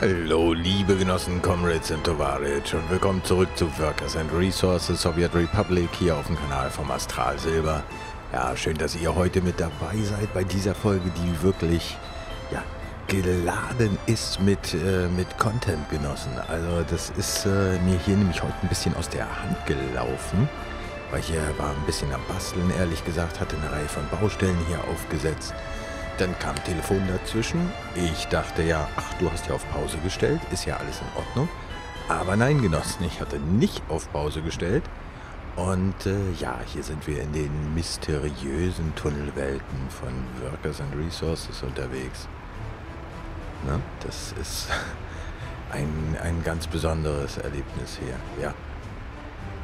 Hallo liebe Genossen, Comrades und Tovarich und willkommen zurück zu Workers and Resources Soviet Republic hier auf dem Kanal vom Astral Silber. Ja, schön, dass ihr heute mit dabei seid bei dieser Folge, die wirklich ja, geladen ist mit Content, Genossen. Also das ist mir hier nämlich heute ein bisschen aus der Hand gelaufen, weil ich hier war ein bisschen am Basteln, ehrlich gesagt, hatte eine Reihe von Baustellen hier aufgesetzt. Dann kam Telefon dazwischen. Ich dachte ja, ach, du hast ja auf Pause gestellt, ist ja alles in Ordnung. Aber nein, Genossen, ich hatte nicht auf Pause gestellt. Und ja, hier sind wir in den mysteriösen Tunnelwelten von Workers and Resources unterwegs. Ne? Das ist ein ganz besonderes Erlebnis hier, ja.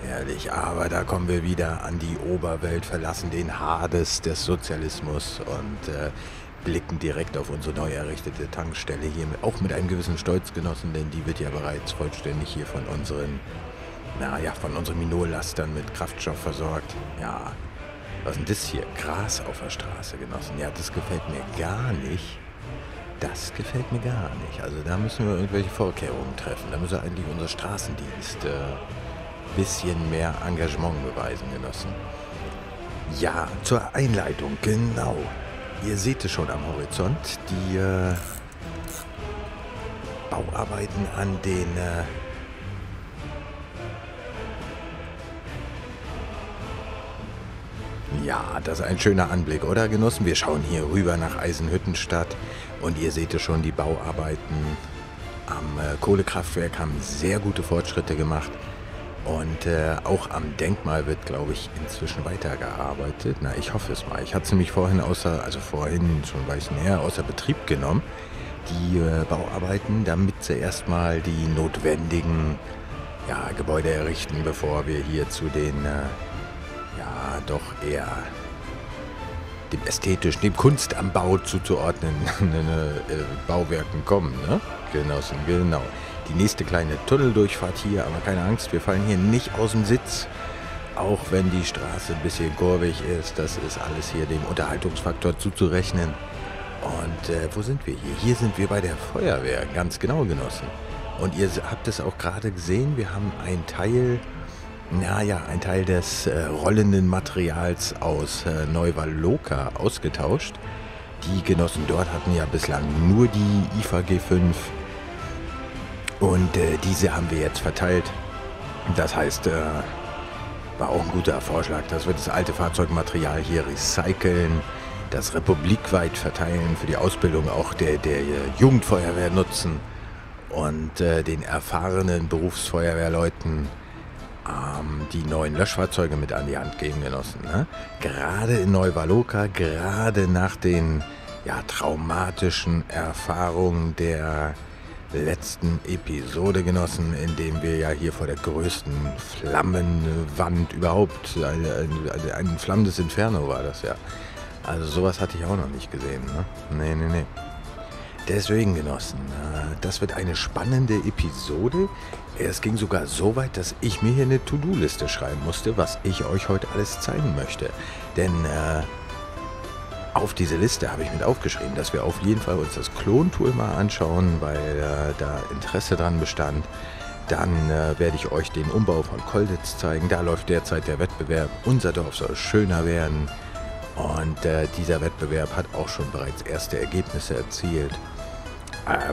Ehrlich, aber da kommen wir wieder an die Oberwelt, verlassen den Hades des Sozialismus und blicken direkt auf unsere neu errichtete Tankstelle hier, auch mit einem gewissen Stolz, Genossen, denn die wird ja bereits vollständig hier von unseren, naja, von unseren Minolastern mit Kraftstoff versorgt. Ja, was ist denn das hier? Gras auf der Straße, Genossen. Ja, das gefällt mir gar nicht. Das gefällt mir gar nicht. Also da müssen wir irgendwelche Vorkehrungen treffen. Da müssen eigentlich unser Straßendienst bisschen mehr Engagement beweisen, Genossen. Ja, zur Einleitung, genau. Ihr seht es schon am Horizont, die Bauarbeiten an den Ja, das ist ein schöner Anblick, oder, Genossen? Wir schauen hier rüber nach Eisenhüttenstadt und ihr seht es schon, die Bauarbeiten am Kohlekraftwerk haben sehr gute Fortschritte gemacht. Und auch am Denkmal wird, glaube ich, inzwischen weitergearbeitet. Na, ich hoffe es mal. Ich hatte es nämlich vorhin schon weiß näher, außer Betrieb genommen, die Bauarbeiten, damit sie erstmal die notwendigen Gebäude errichten, bevor wir hier zu den, ja, doch eher dem ästhetischen, dem Kunst am Bau zuzuordnenden Bauwerken kommen, ne? Genossen, genau. Die nächste kleine Tunneldurchfahrt hier, aber keine Angst, wir fallen hier nicht aus dem Sitz. Auch wenn die Straße ein bisschen kurvig ist, das ist alles hier dem Unterhaltungsfaktor zuzurechnen. Und wo sind wir hier? Hier sind wir bei der Feuerwehr, ganz genau, Genossen. Und ihr habt es auch gerade gesehen, wir haben einen Teil, naja, ein Teil des rollenden Materials aus Nová Valoka ausgetauscht. Die Genossen dort hatten ja bislang nur die IFA G5. Und diese haben wir jetzt verteilt. Das heißt, war auch ein guter Vorschlag, dass wir das alte Fahrzeugmaterial hier recyceln, das republikweit verteilen, für die Ausbildung auch der Jugendfeuerwehr nutzen und den erfahrenen Berufsfeuerwehrleuten die neuen Löschfahrzeuge mit an die Hand geben, Genossen. Ne? Gerade in Nová Valoka, gerade nach den traumatischen Erfahrungen der letzten Episode, Genossen, in dem wir ja hier vor der größten Flammenwand überhaupt, ein flammendes Inferno war das ja. Also sowas hatte ich auch noch nicht gesehen, ne? Nee, nee, nee. Deswegen, Genossen, das wird eine spannende Episode. Es ging sogar so weit, dass ich mir hier eine To-Do-Liste schreiben musste, was ich euch heute alles zeigen möchte. Denn auf diese Liste habe ich mit aufgeschrieben, dass wir auf jeden Fall uns das Klontool mal anschauen, weil da Interesse dran bestand. Dann werde ich euch den Umbau von Kolditz zeigen. Da läuft derzeit der Wettbewerb. Unser Dorf soll schöner werden. Und dieser Wettbewerb hat auch schon bereits erste Ergebnisse erzielt.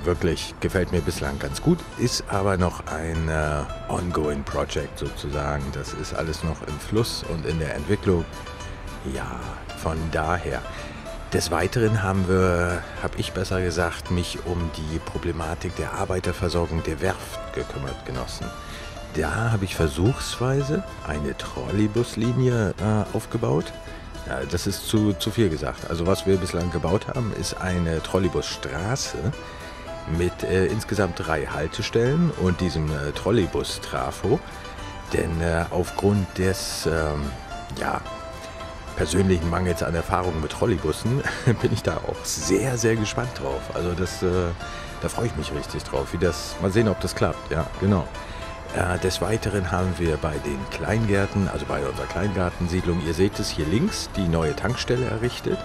Wirklich, gefällt mir bislang ganz gut. Ist aber noch ein ongoing project sozusagen. Das ist alles noch im Fluss und in der Entwicklung. Ja, von daher. Des Weiteren habe ich mich um die Problematik der Arbeiterversorgung der Werft gekümmert, Genossen. Da habe ich versuchsweise eine Trolleybuslinie aufgebaut. Ja, das ist zu viel gesagt. Also was wir bislang gebaut haben, ist eine Trolleybusstraße mit insgesamt 3 Haltestellen und diesem Trolleybus-Trafo. Denn aufgrund des persönlichen Mangels an Erfahrung mit Trolleybussen bin ich da auch sehr, sehr gespannt drauf. Also das, da freue ich mich richtig drauf. Wie das, mal sehen, ob das klappt. Ja, genau. Des Weiteren haben wir bei den Kleingärten, also bei unserer Kleingartensiedlung, ihr seht es hier links, die neue Tankstelle errichtet.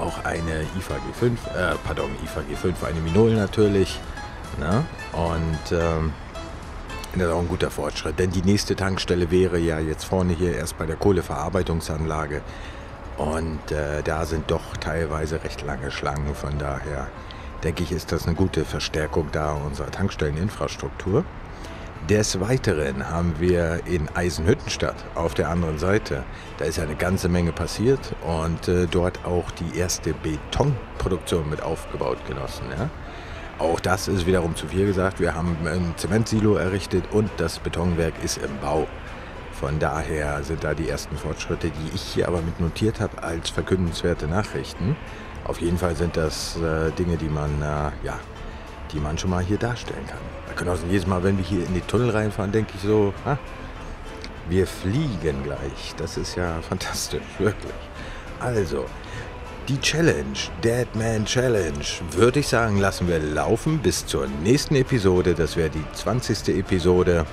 Auch eine IFA G5, eine Minole natürlich. Ne? Und das ist auch ein guter Fortschritt, denn die nächste Tankstelle wäre ja jetzt vorne hier erst bei der Kohleverarbeitungsanlage. Und da sind doch teilweise recht lange Schlangen, von daher denke ich, ist das eine gute Verstärkung da unserer Tankstelleninfrastruktur. Des Weiteren haben wir in Eisenhüttenstadt auf der anderen Seite, da ist ja eine ganze Menge passiert und dort auch die erste Betonproduktion mit aufgebaut, Genossen. Ja? Auch das ist wiederum zu viel gesagt, wir haben ein Zementsilo errichtet und das Betonwerk ist im Bau. Von daher sind da die ersten Fortschritte, die ich hier aber mit notiert habe als verkündenswerte Nachrichten. Auf jeden Fall sind das Dinge, die man schon mal hier darstellen kann. Da können auch jedes Mal, wenn wir hier in die Tunnel reinfahren, denke ich so, ha, wir fliegen gleich. Das ist ja fantastisch, wirklich. Also, die Challenge, Deadman Challenge, würde ich sagen, lassen wir laufen bis zur nächsten Episode. Das wäre die 20. Episode.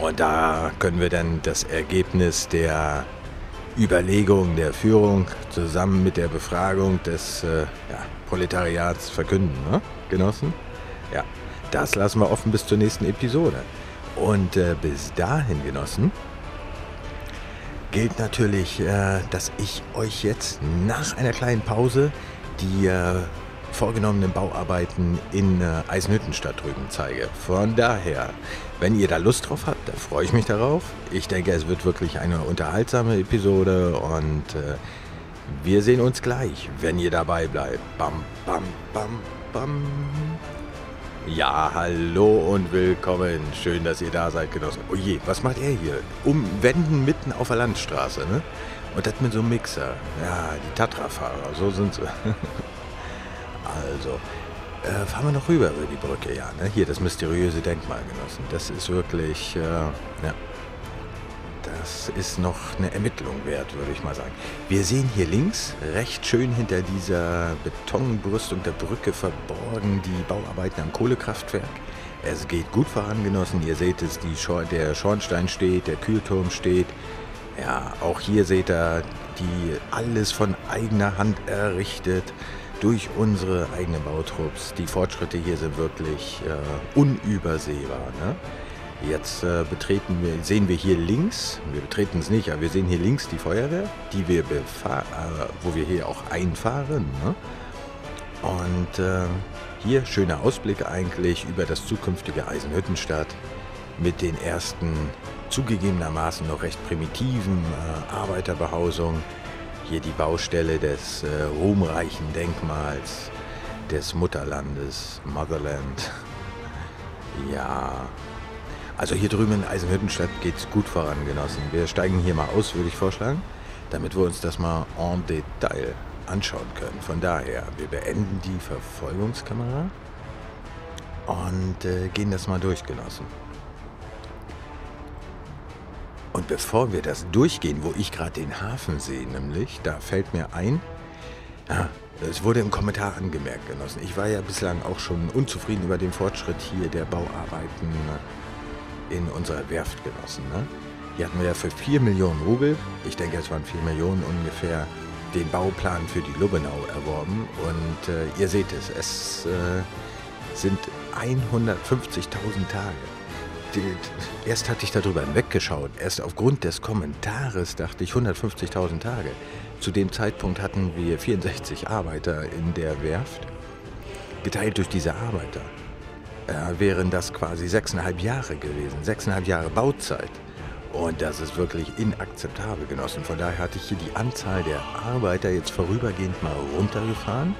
Und da können wir dann das Ergebnis der Überlegung der Führung zusammen mit der Befragung des Proletariats verkünden, ne? Genossen? Ja, das lassen wir offen bis zur nächsten Episode. Und bis dahin, Genossen, gilt natürlich, dass ich euch jetzt nach einer kleinen Pause die vorgenommenen Bauarbeiten in Eisenhüttenstadt drüben zeige. Von daher, wenn ihr da Lust drauf habt, da freue ich mich darauf. Ich denke, es wird wirklich eine unterhaltsame Episode und wir sehen uns gleich, wenn ihr dabei bleibt. Bam, bam, bam, bam. Ja, hallo und willkommen. Schön, dass ihr da seid, Genossen. Oh je, was macht er hier? Umwenden mitten auf der Landstraße, ne? Und das mit so einem Mixer. Ja, die Tatra-Fahrer, so sind sie. Also, fahren wir noch rüber über die Brücke, ja, ne? Hier, das mysteriöse Denkmal, Genossen. Das ist wirklich, ja, das ist noch eine Ermittlung wert, würde ich mal sagen. Wir sehen hier links, recht schön hinter dieser Betonbrüstung der Brücke verborgen, die Bauarbeiten am Kohlekraftwerk. Es geht gut voran, Genossen. Ihr seht es, der Schornstein steht, der Kühlturm steht. Ja, auch hier seht ihr, alles von eigener Hand errichtet. Durch unsere eigenen Bautrupps. Die Fortschritte hier sind wirklich unübersehbar. Ne? Jetzt sehen wir hier links, wir betreten es nicht, aber wir sehen hier links die Feuerwehr, wo wir hier auch einfahren. Ne? Und hier schöner Ausblick eigentlich über das zukünftige Eisenhüttenstadt mit den ersten zugegebenermaßen noch recht primitiven Arbeiterbehausungen. Hier die Baustelle des ruhmreichen Denkmals des Mutterlandes, Motherland. Ja, also hier drüben in Eisenhüttenstadt geht es gut voran, Genossen. Wir steigen hier mal aus, würde ich vorschlagen, damit wir uns das mal en Detail anschauen können. Von daher, wir beenden die Verfolgungskamera und gehen das mal durch, Genossen. Und bevor wir das durchgehen, wo ich gerade den Hafen sehe, nämlich, da fällt mir ein, es wurde im Kommentar angemerkt, Genossen. Ich war ja bislang auch schon unzufrieden über den Fortschritt hier der Bauarbeiten in unserer Werft, Genossen. Ne? Hier hatten wir ja für 4 Millionen Rubel, ich denke es waren 4 Millionen ungefähr, den Bauplan für die Lubenau erworben. Und ihr seht es, es sind 150.000 Tage. Erst hatte ich darüber hinweggeschaut, erst aufgrund des Kommentares dachte ich 150.000 Tage. Zu dem Zeitpunkt hatten wir 64 Arbeiter in der Werft, geteilt durch diese Arbeiter. Wären das quasi 6,5 Jahre gewesen, 6,5 Jahre Bauzeit. Und das ist wirklich inakzeptabel, Genossen. Von daher hatte ich hier die Anzahl der Arbeiter jetzt vorübergehend mal runtergefahren,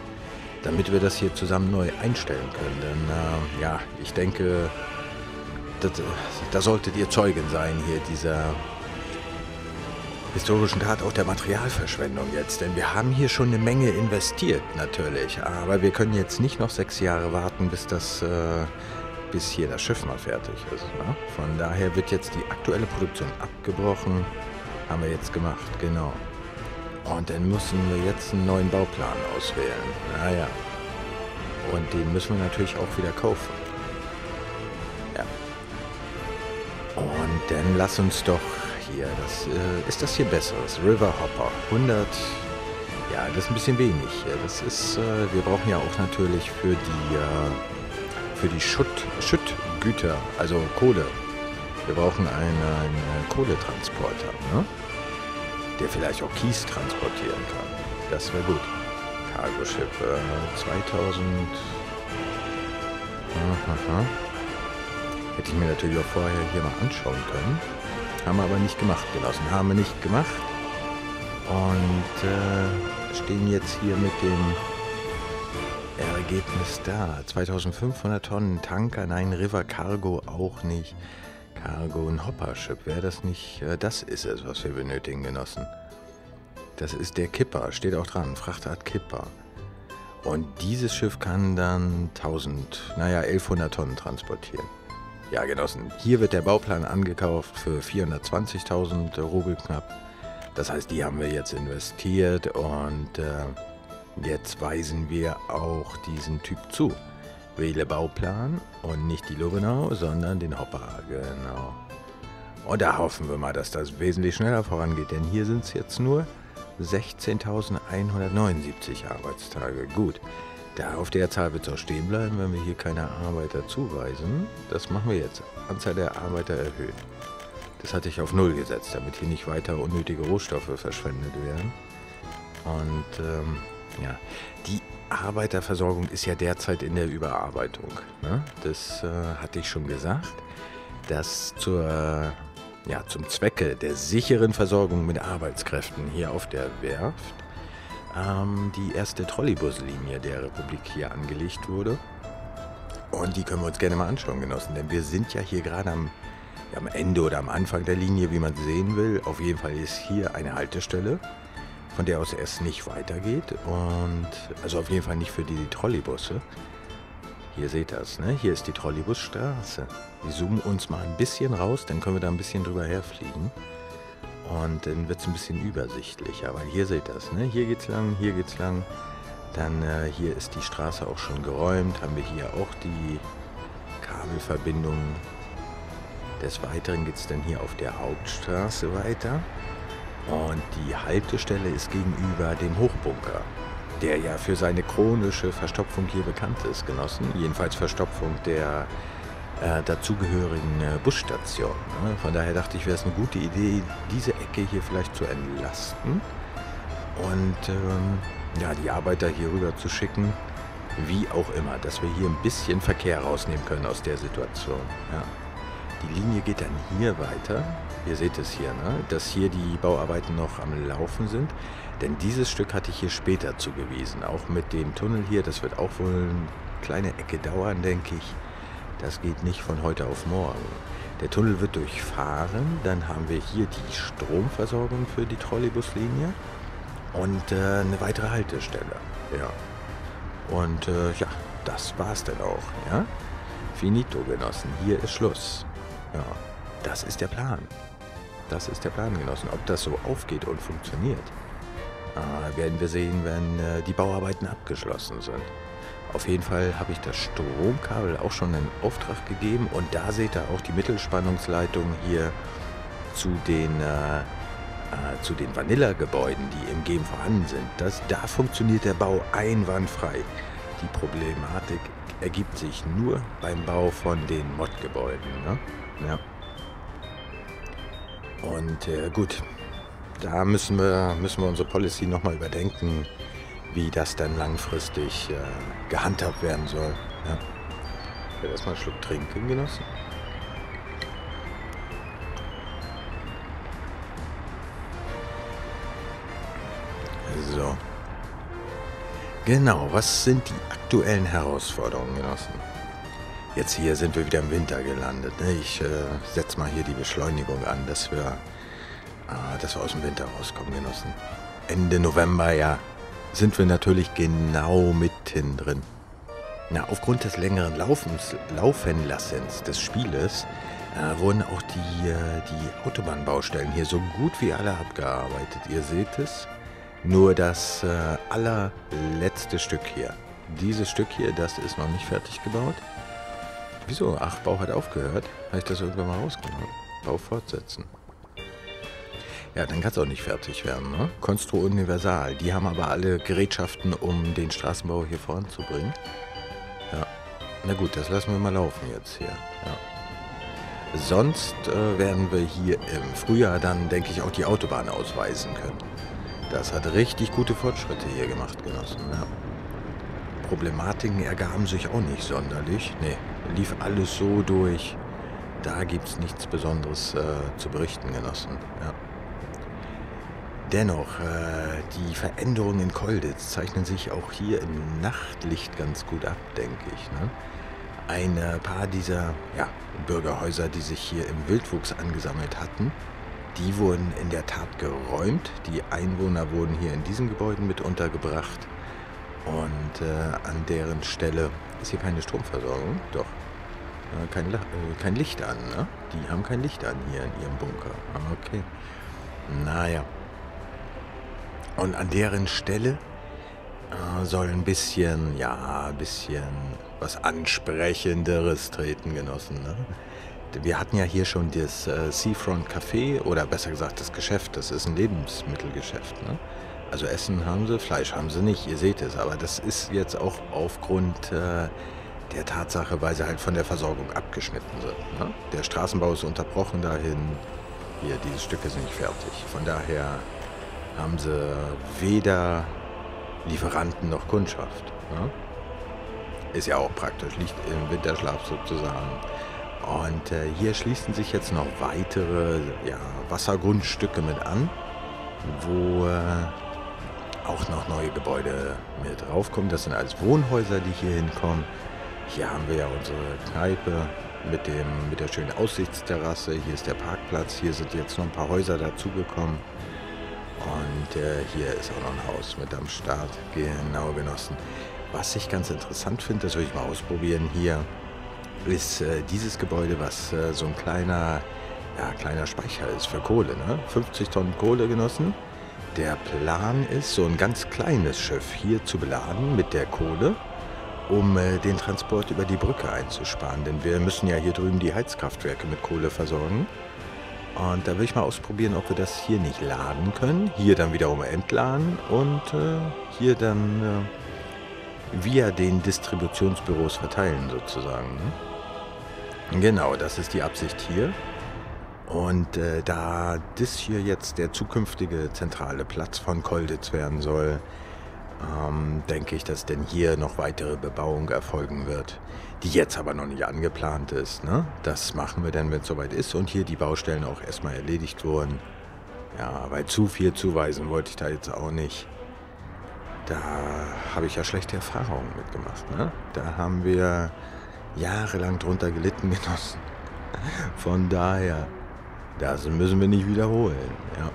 damit wir das hier zusammen neu einstellen können. Denn ja, ich denke... Da solltet ihr Zeugen sein hier dieser historischen Tat auch der Materialverschwendung jetzt. Denn wir haben hier schon eine Menge investiert natürlich. Aber wir können jetzt nicht noch 6 Jahre warten, bis hier das Schiff mal fertig ist. Ne? Von daher wird jetzt die aktuelle Produktion abgebrochen. Haben wir jetzt gemacht, genau. Und dann müssen wir jetzt einen neuen Bauplan auswählen. Naja. Und den müssen wir natürlich auch wieder kaufen. Und dann lass uns doch hier, ist das hier besseres? River Hopper, 100, ja, das ist ein bisschen wenig. Das ist, wir brauchen ja auch natürlich für die für die Schüttgüter, also Kohle. Wir brauchen einen Kohletransporter, ne? Der vielleicht auch Kies transportieren kann. Das wäre gut. Cargo Ship 2000. Aha. Hätte ich mir natürlich auch vorher hier mal anschauen können. Haben wir aber nicht gemacht gelassen. Haben wir nicht gemacht. Und stehen jetzt hier mit dem Ergebnis da. 2500 Tonnen Tanker, nein, River Cargo auch nicht. Cargo und Hoppership, wäre das nicht... das ist es, was wir benötigen, Genossen. Das ist der Kipper, steht auch dran, Frachtart Kipper. Und dieses Schiff kann dann 1100 Tonnen transportieren. Ja, Genossen, hier wird der Bauplan angekauft für 420.000 Rubel knapp. Das heißt, die haben wir jetzt investiert und jetzt weisen wir auch diesen Typ zu. Wähle Bauplan und nicht die Lubenau, sondern den Hopper, genau. Und da hoffen wir mal, dass das wesentlich schneller vorangeht, denn hier sind es jetzt nur 16.179 Arbeitstage. Gut, da auf der Zahl wird es auch stehen bleiben, wenn wir hier keine Arbeiter zuweisen. Das machen wir jetzt. Anzahl der Arbeiter erhöhen. Das hatte ich auf 0 gesetzt, damit hier nicht weiter unnötige Rohstoffe verschwendet werden. Und ja, die Arbeiterversorgung ist ja derzeit in der Überarbeitung. Ne? Das hatte ich schon gesagt, dass zum Zwecke der sicheren Versorgung mit Arbeitskräften hier auf der Werft die erste Trolleybuslinie der Republik hier angelegt wurde. Und die können wir uns gerne mal anschauen, Genossen, denn wir sind ja hier gerade am Ende oder am Anfang der Linie, wie man sehen will. Auf jeden Fall ist hier eine Haltestelle, von der aus erst nicht weitergeht und also auf jeden Fall nicht für die Trolleybusse. Hier seht ihr das, ne? Hier ist die Trolleybusstraße. Wir zoomen uns mal ein bisschen raus, dann können wir da ein bisschen drüber herfliegen und dann wird es ein bisschen übersichtlicher. Aber hier seht ihr das, ne? Hier geht's lang, hier geht's lang. Dann hier ist die Straße auch schon geräumt, haben wir hier auch die Kabelverbindung. Des Weiteren geht es dann hier auf der Hauptstraße weiter. Und die Haltestelle ist gegenüber dem Hochbunker, der ja für seine chronische Verstopfung hier bekannt ist, Genossen. Jedenfalls Verstopfung der dazugehörigen Busstation. Ne? Von daher dachte ich, wäre es eine gute Idee, diese Ecke hier vielleicht zu entlasten und die Arbeiter hier rüber zu schicken, wie auch immer, dass wir hier ein bisschen Verkehr rausnehmen können aus der Situation. Ja. Die Linie geht dann hier weiter. Ihr seht es hier, ne? Dass hier die Bauarbeiten noch am Laufen sind. Denn dieses Stück hatte ich hier später zugewiesen. Auch mit dem Tunnel hier, das wird auch wohl eine kleine Ecke dauern, denke ich. Das geht nicht von heute auf morgen. Der Tunnel wird durchfahren. Dann haben wir hier die Stromversorgung für die Trolleybuslinie. Und eine weitere Haltestelle. Ja. Und das war's dann auch. Ja? Finito, Genossen. Hier ist Schluss. Ja, das ist der Plan. Das ist der Plan, Genossen. Ob das so aufgeht und funktioniert, werden wir sehen, wenn die Bauarbeiten abgeschlossen sind. Auf jeden Fall habe ich das Stromkabel auch schon in Auftrag gegeben und da seht ihr auch die Mittelspannungsleitung hier zu den Vanilla-Gebäuden, die im Game vorhanden sind. Da funktioniert der Bau einwandfrei. Die Problematik ergibt sich nur beim Bau von den Mod-Gebäuden, ne? Ja. Und gut, da müssen wir unsere Policy nochmal überdenken, wie das dann langfristig gehandhabt werden soll. Ja. Ich werde erstmal einen Schluck trinken, Genossen. So. Genau, was sind die aktuellen Herausforderungen, Genossen? Jetzt hier sind wir wieder im Winter gelandet. Ne? Ich setze mal hier die Beschleunigung an, dass wir aus dem Winter rauskommen, Genossen. Ende November, ja, sind wir natürlich genau mitten drin. Na, aufgrund des längeren Laufenlassens des Spieles wurden auch die Autobahnbaustellen hier so gut wie alle abgearbeitet. Ihr seht es, nur das allerletzte Stück hier. Dieses Stück hier, das ist noch nicht fertig gebaut. Wieso? Ach, Bau hat aufgehört. Habe ich das irgendwann mal rausgenommen? Bau fortsetzen. Ja, dann kann es auch nicht fertig werden, ne? Constru Universal. Die haben aber alle Gerätschaften, um den Straßenbau hier voranzubringen. Ja. Na gut, das lassen wir mal laufen jetzt hier. Ja. Sonst werden wir hier im Frühjahr dann, denke ich, auch die Autobahn ausweisen können. Das hat richtig gute Fortschritte hier gemacht, Genossen. Ja. Problematiken ergaben sich auch nicht sonderlich. Nee, lief alles so durch. Da gibt es nichts Besonderes zu berichten, Genossen. Ja. Dennoch, die Veränderungen in Kolditz zeichnen sich auch hier im Nachtlicht ganz gut ab, denke ich. Ne? Ein paar dieser Bürgerhäuser, die sich hier im Wildwuchs angesammelt hatten, die wurden in der Tat geräumt. Die Einwohner wurden hier in diesen Gebäuden mit untergebracht. Und an deren Stelle ist hier keine Stromversorgung, doch. Kein Licht an, ne? Die haben kein Licht an hier in ihrem Bunker. Okay. Naja. Und an deren Stelle soll ein bisschen was Ansprechenderes treten, Genossen, ne? Wir hatten ja hier schon das Seafront Café, oder besser gesagt das Geschäft. Das ist ein Lebensmittelgeschäft, ne? Also Essen haben sie, Fleisch haben sie nicht, ihr seht es. Aber das ist jetzt auch aufgrund der Tatsache, weil sie halt von der Versorgung abgeschnitten sind, ne? Der Straßenbau ist unterbrochen dahin. Hier, diese Stücke sind nicht fertig. Von daher haben sie weder Lieferanten noch Kundschaft, ne? Ist ja auch praktisch, liegt im Winterschlaf sozusagen. Und hier schließen sich jetzt noch weitere Wassergrundstücke mit an, wo auch noch neue Gebäude mit raufkommen. Das sind alles Wohnhäuser, die hier hinkommen. Hier haben wir ja unsere Kneipe mit der schönen Aussichtsterrasse. Hier ist der Parkplatz. Hier sind jetzt noch ein paar Häuser dazugekommen. Und hier ist auch noch ein Haus mit am Start. Genau, Genossen. Was ich ganz interessant finde, das will ich mal ausprobieren hier, ist dieses Gebäude, was so ein kleiner Speicher ist für Kohle. Ne? 50 Tonnen Kohle, Genossen. Der Plan ist, so ein ganz kleines Schiff hier zu beladen mit der Kohle, um den Transport über die Brücke einzusparen. Denn wir müssen ja hier drüben die Heizkraftwerke mit Kohle versorgen. Und da will ich mal ausprobieren, ob wir das hier nicht laden können. Hier dann wiederum entladen und hier dann via den Distributionsbüros verteilen sozusagen, ne? Genau, das ist die Absicht hier. Und da das hier jetzt der zukünftige zentrale Platz von Kolditz werden soll, denke ich, dass denn hier noch weitere Bebauung erfolgen wird, die jetzt aber noch nicht angeplant ist, ne? Das machen wir dann, wenn es soweit ist und hier die Baustellen auch erstmal erledigt wurden. Ja, weil zu viel zuweisen wollte ich da jetzt auch nicht. Da habe ich ja schlechte Erfahrungen mitgemacht, ne? Da haben wir jahrelang drunter gelitten, Genossen. Von daher, das müssen wir nicht wiederholen, ja.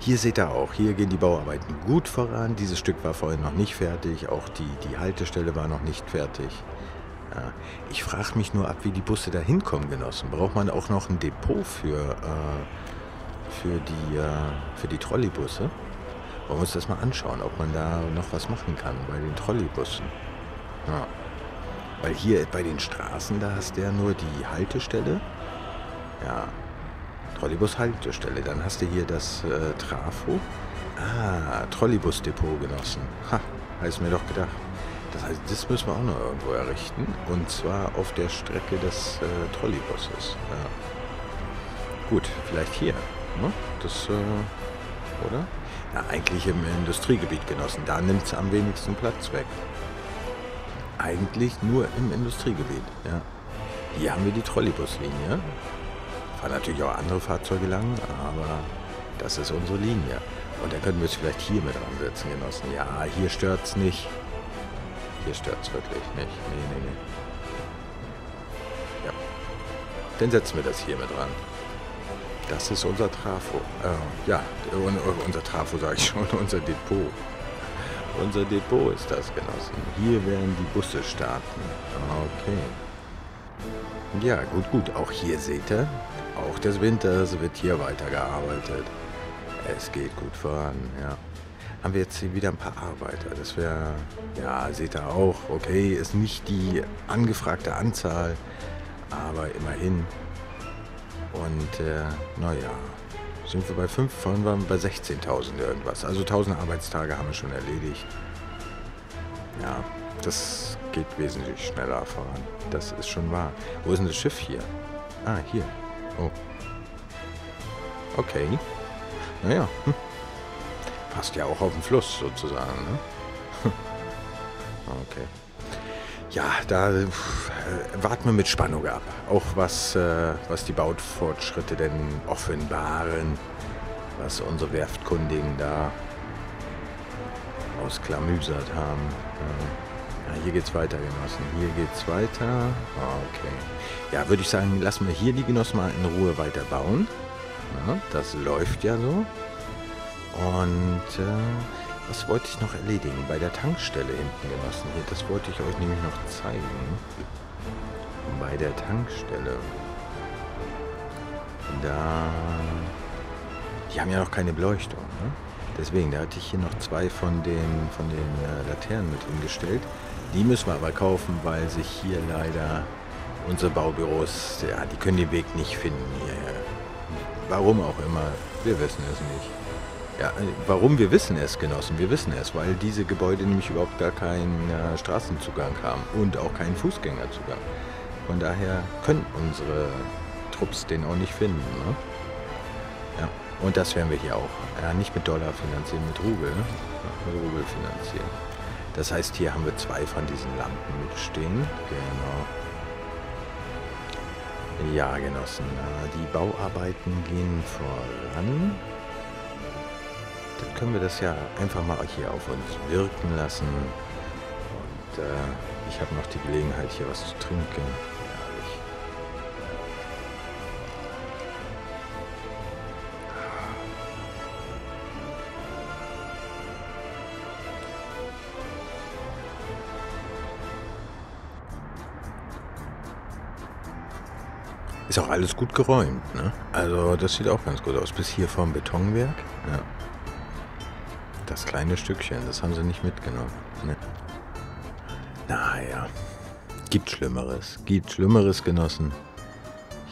Hier seht ihr auch, hier gehen die Bauarbeiten gut voran. Dieses Stück war vorhin noch nicht fertig, auch die Haltestelle war noch nicht fertig. Ja, ich frage mich nur ab, wie die Busse da hinkommen, Genossen. Braucht man auch noch ein Depot für die Trolleybusse? Wollen wir uns das mal anschauen, ob man da noch was machen kann bei den Trolleybussen. Ja. Weil hier bei den Straßen, da hast du ja nur die Haltestelle. Ja. Trolleybus-Haltestelle. Dann hast du hier das Trafo. Ah, Trolleybus-Depot, Genossen. Ha, heißt mir doch gedacht. Das heißt, das müssen wir auch noch irgendwo errichten. Und zwar auf der Strecke des Trolleybusses. Ja. Gut, vielleicht hier, ne? Das, oder? Na, eigentlich im Industriegebiet, Genossen. Da nimmt es am wenigsten Platz weg. Eigentlich nur im Industriegebiet, ja. Hier haben wir die Trolleybuslinie. Fahren natürlich auch andere Fahrzeuge lang, aber das ist unsere Linie. Und da können wir es vielleicht hier mit ansetzen, Genossen. Ja, hier stört es nicht. Hier stört es wirklich nicht. Nee. Ja. Dann setzen wir das hier mit dran. Das ist unser Trafo. Unser Trafo sage ich schon, unser Depot. Unser Depot ist das, Genossen. Hier werden die Busse starten. Okay. Ja, gut. Auch hier seht ihr, auch des Winters wird hier weitergearbeitet. Es geht gut voran, ja. Haben wir jetzt hier wieder ein paar Arbeiter. Das wäre, ja, seht ihr auch, okay, ist nicht die angefragte Anzahl, aber immerhin. Und, naja, sind wir bei 5, vorhin waren wir bei 16.000 irgendwas. Also 1.000 Arbeitstage haben wir schon erledigt. Ja, das geht wesentlich schneller voran. Das ist schon wahr. Wo ist denn das Schiff hier? Ah, hier. Oh. Okay. Naja. Hm. Passt ja auch auf den Fluss sozusagen, ne? Okay. Ja, da warten wir mit Spannung ab. Auch was die Baufortschritte denn offenbaren, was unsere Werftkundigen da ausklamüsert haben. Ja, hier geht's weiter, Genossen. Hier geht's weiter. Okay. Ja, würde ich sagen, lassen wir hier die Genossen mal in Ruhe weiter bauen. Ja, das läuft ja so. Und was wollte ich noch erledigen? Bei der Tankstelle hinten gelassen hier. Das wollte ich euch nämlich noch zeigen. Bei der Tankstelle. Da... Die haben ja noch keine Beleuchtung. Ne? Deswegen, da hatte ich hier noch zwei von den Laternen mit hingestellt. Die müssen wir aber kaufen, weil sich hier leider unsere Baubüros... Ja, die können den Weg nicht finden hierher. Warum auch immer. Wir wissen es nicht. Ja, warum wir wissen es, Genossen, wir wissen es, weil diese Gebäude nämlich überhaupt gar keinen Straßenzugang haben und auch keinen Fußgängerzugang. Von daher können unsere Trupps den auch nicht finden. Ne? Ja, und das werden wir hier auch. Ja, nicht mit Dollar finanzieren, mit Rubel. Ja, mit Rubel finanzieren. Das heißt, hier haben wir zwei von diesen Lampen mit stehen. Genau. Ja, Genossen, die Bauarbeiten gehen voran. Dann können wir das ja einfach mal hier auf uns wirken lassen. Und ich habe noch die Gelegenheit, hier was zu trinken. Herrlich. Ist auch alles gut geräumt, ne? Also das sieht auch ganz gut aus. Bis hier vorm Betonwerk. Ja. Das kleine Stückchen, das haben sie nicht mitgenommen. Ne? Naja, gibt Schlimmeres. Gibt Schlimmeres, Genossen.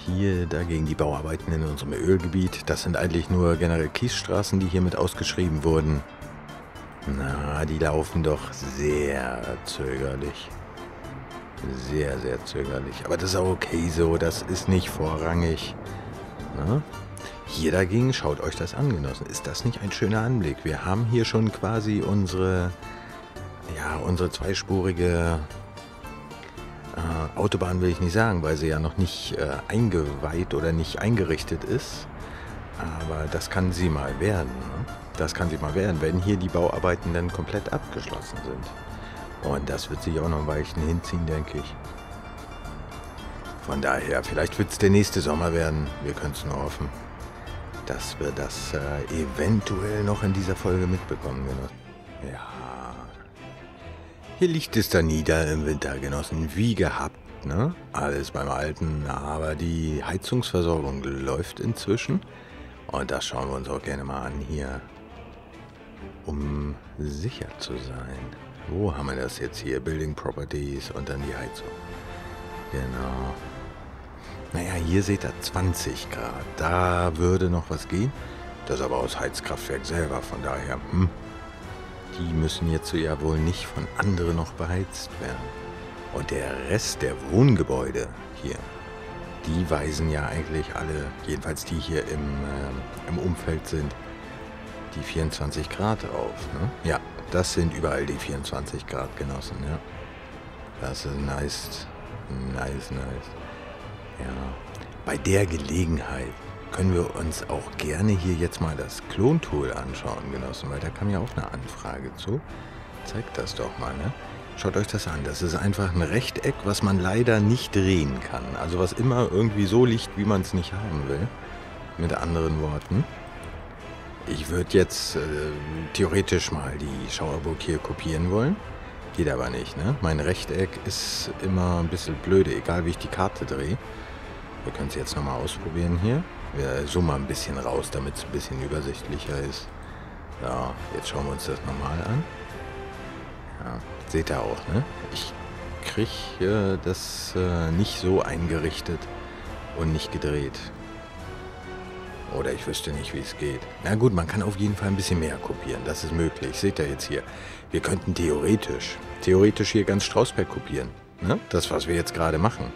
Hier dagegen die Bauarbeiten in unserem Ölgebiet. Das sind eigentlich nur generell Kiesstraßen, die hiermit ausgeschrieben wurden. Na, die laufen doch sehr zögerlich. Sehr, sehr zögerlich. Aber das ist auch okay so, das ist nicht vorrangig. Na? Hier dagegen, schaut euch das an, Genossen. Ist das nicht ein schöner Anblick? Wir haben hier schon quasi unsere zweispurige Autobahn, will ich nicht sagen, weil sie ja noch nicht eingeweiht oder nicht eingerichtet ist. Aber das kann sie mal werden. Ne? Das kann sie mal werden, wenn hier die Bauarbeiten dann komplett abgeschlossen sind. Und das wird sich auch noch ein Weilchen hinziehen, denke ich. Von daher, vielleicht wird es der nächste Sommer werden. Wir können es nur hoffen, dass wir das eventuell noch in dieser Folge mitbekommen, Genossen. Ja. Hier liegt es dann nieder im Winter, Genossen, wie gehabt, ne? Alles beim Alten, aber die Heizungsversorgung läuft inzwischen. Und das schauen wir uns auch gerne mal an hier, um sicher zu sein. Wo haben wir das jetzt hier? Building Properties und dann die Heizung. Genau. Naja, hier seht ihr 20 Grad. Da würde noch was gehen. Das aber aus Heizkraftwerk selber. Von daher, die müssen jetzt ja wohl nicht von anderen noch beheizt werden. Und der Rest der Wohngebäude hier, die weisen ja eigentlich alle, jedenfalls die hier im Umfeld sind, die 24 Grad auf. Ne? Ja, das sind überall die 24 Grad, Genossen. Ja. Das ist nice. Nice, nice. Ja, bei der Gelegenheit können wir uns auch gerne hier jetzt mal das Klontool anschauen, Genossen, weil da kam ja auch eine Anfrage zu. Zeigt das doch mal, ne? Schaut euch das an. Das ist einfach ein Rechteck, was man leider nicht drehen kann. Also was immer irgendwie so liegt, wie man es nicht haben will. Mit anderen Worten. Ich würde jetzt theoretisch mal die Schauerburg hier kopieren wollen. Geht aber nicht, ne? Mein Rechteck ist immer ein bisschen blöde, egal wie ich die Karte drehe. Wir können es jetzt nochmal ausprobieren hier. Wir zoomen mal ein bisschen raus, damit es ein bisschen übersichtlicher ist. Ja, jetzt schauen wir uns das nochmal an. Ja, seht ihr auch, ne? Ich kriege das nicht so eingerichtet und nicht gedreht. Oder ich wüsste nicht, wie es geht. Na gut, man kann auf jeden Fall ein bisschen mehr kopieren. Das ist möglich. Seht ihr jetzt hier? Wir könnten theoretisch hier ganz Strausberg kopieren. Ne? Das, was wir jetzt gerade machen.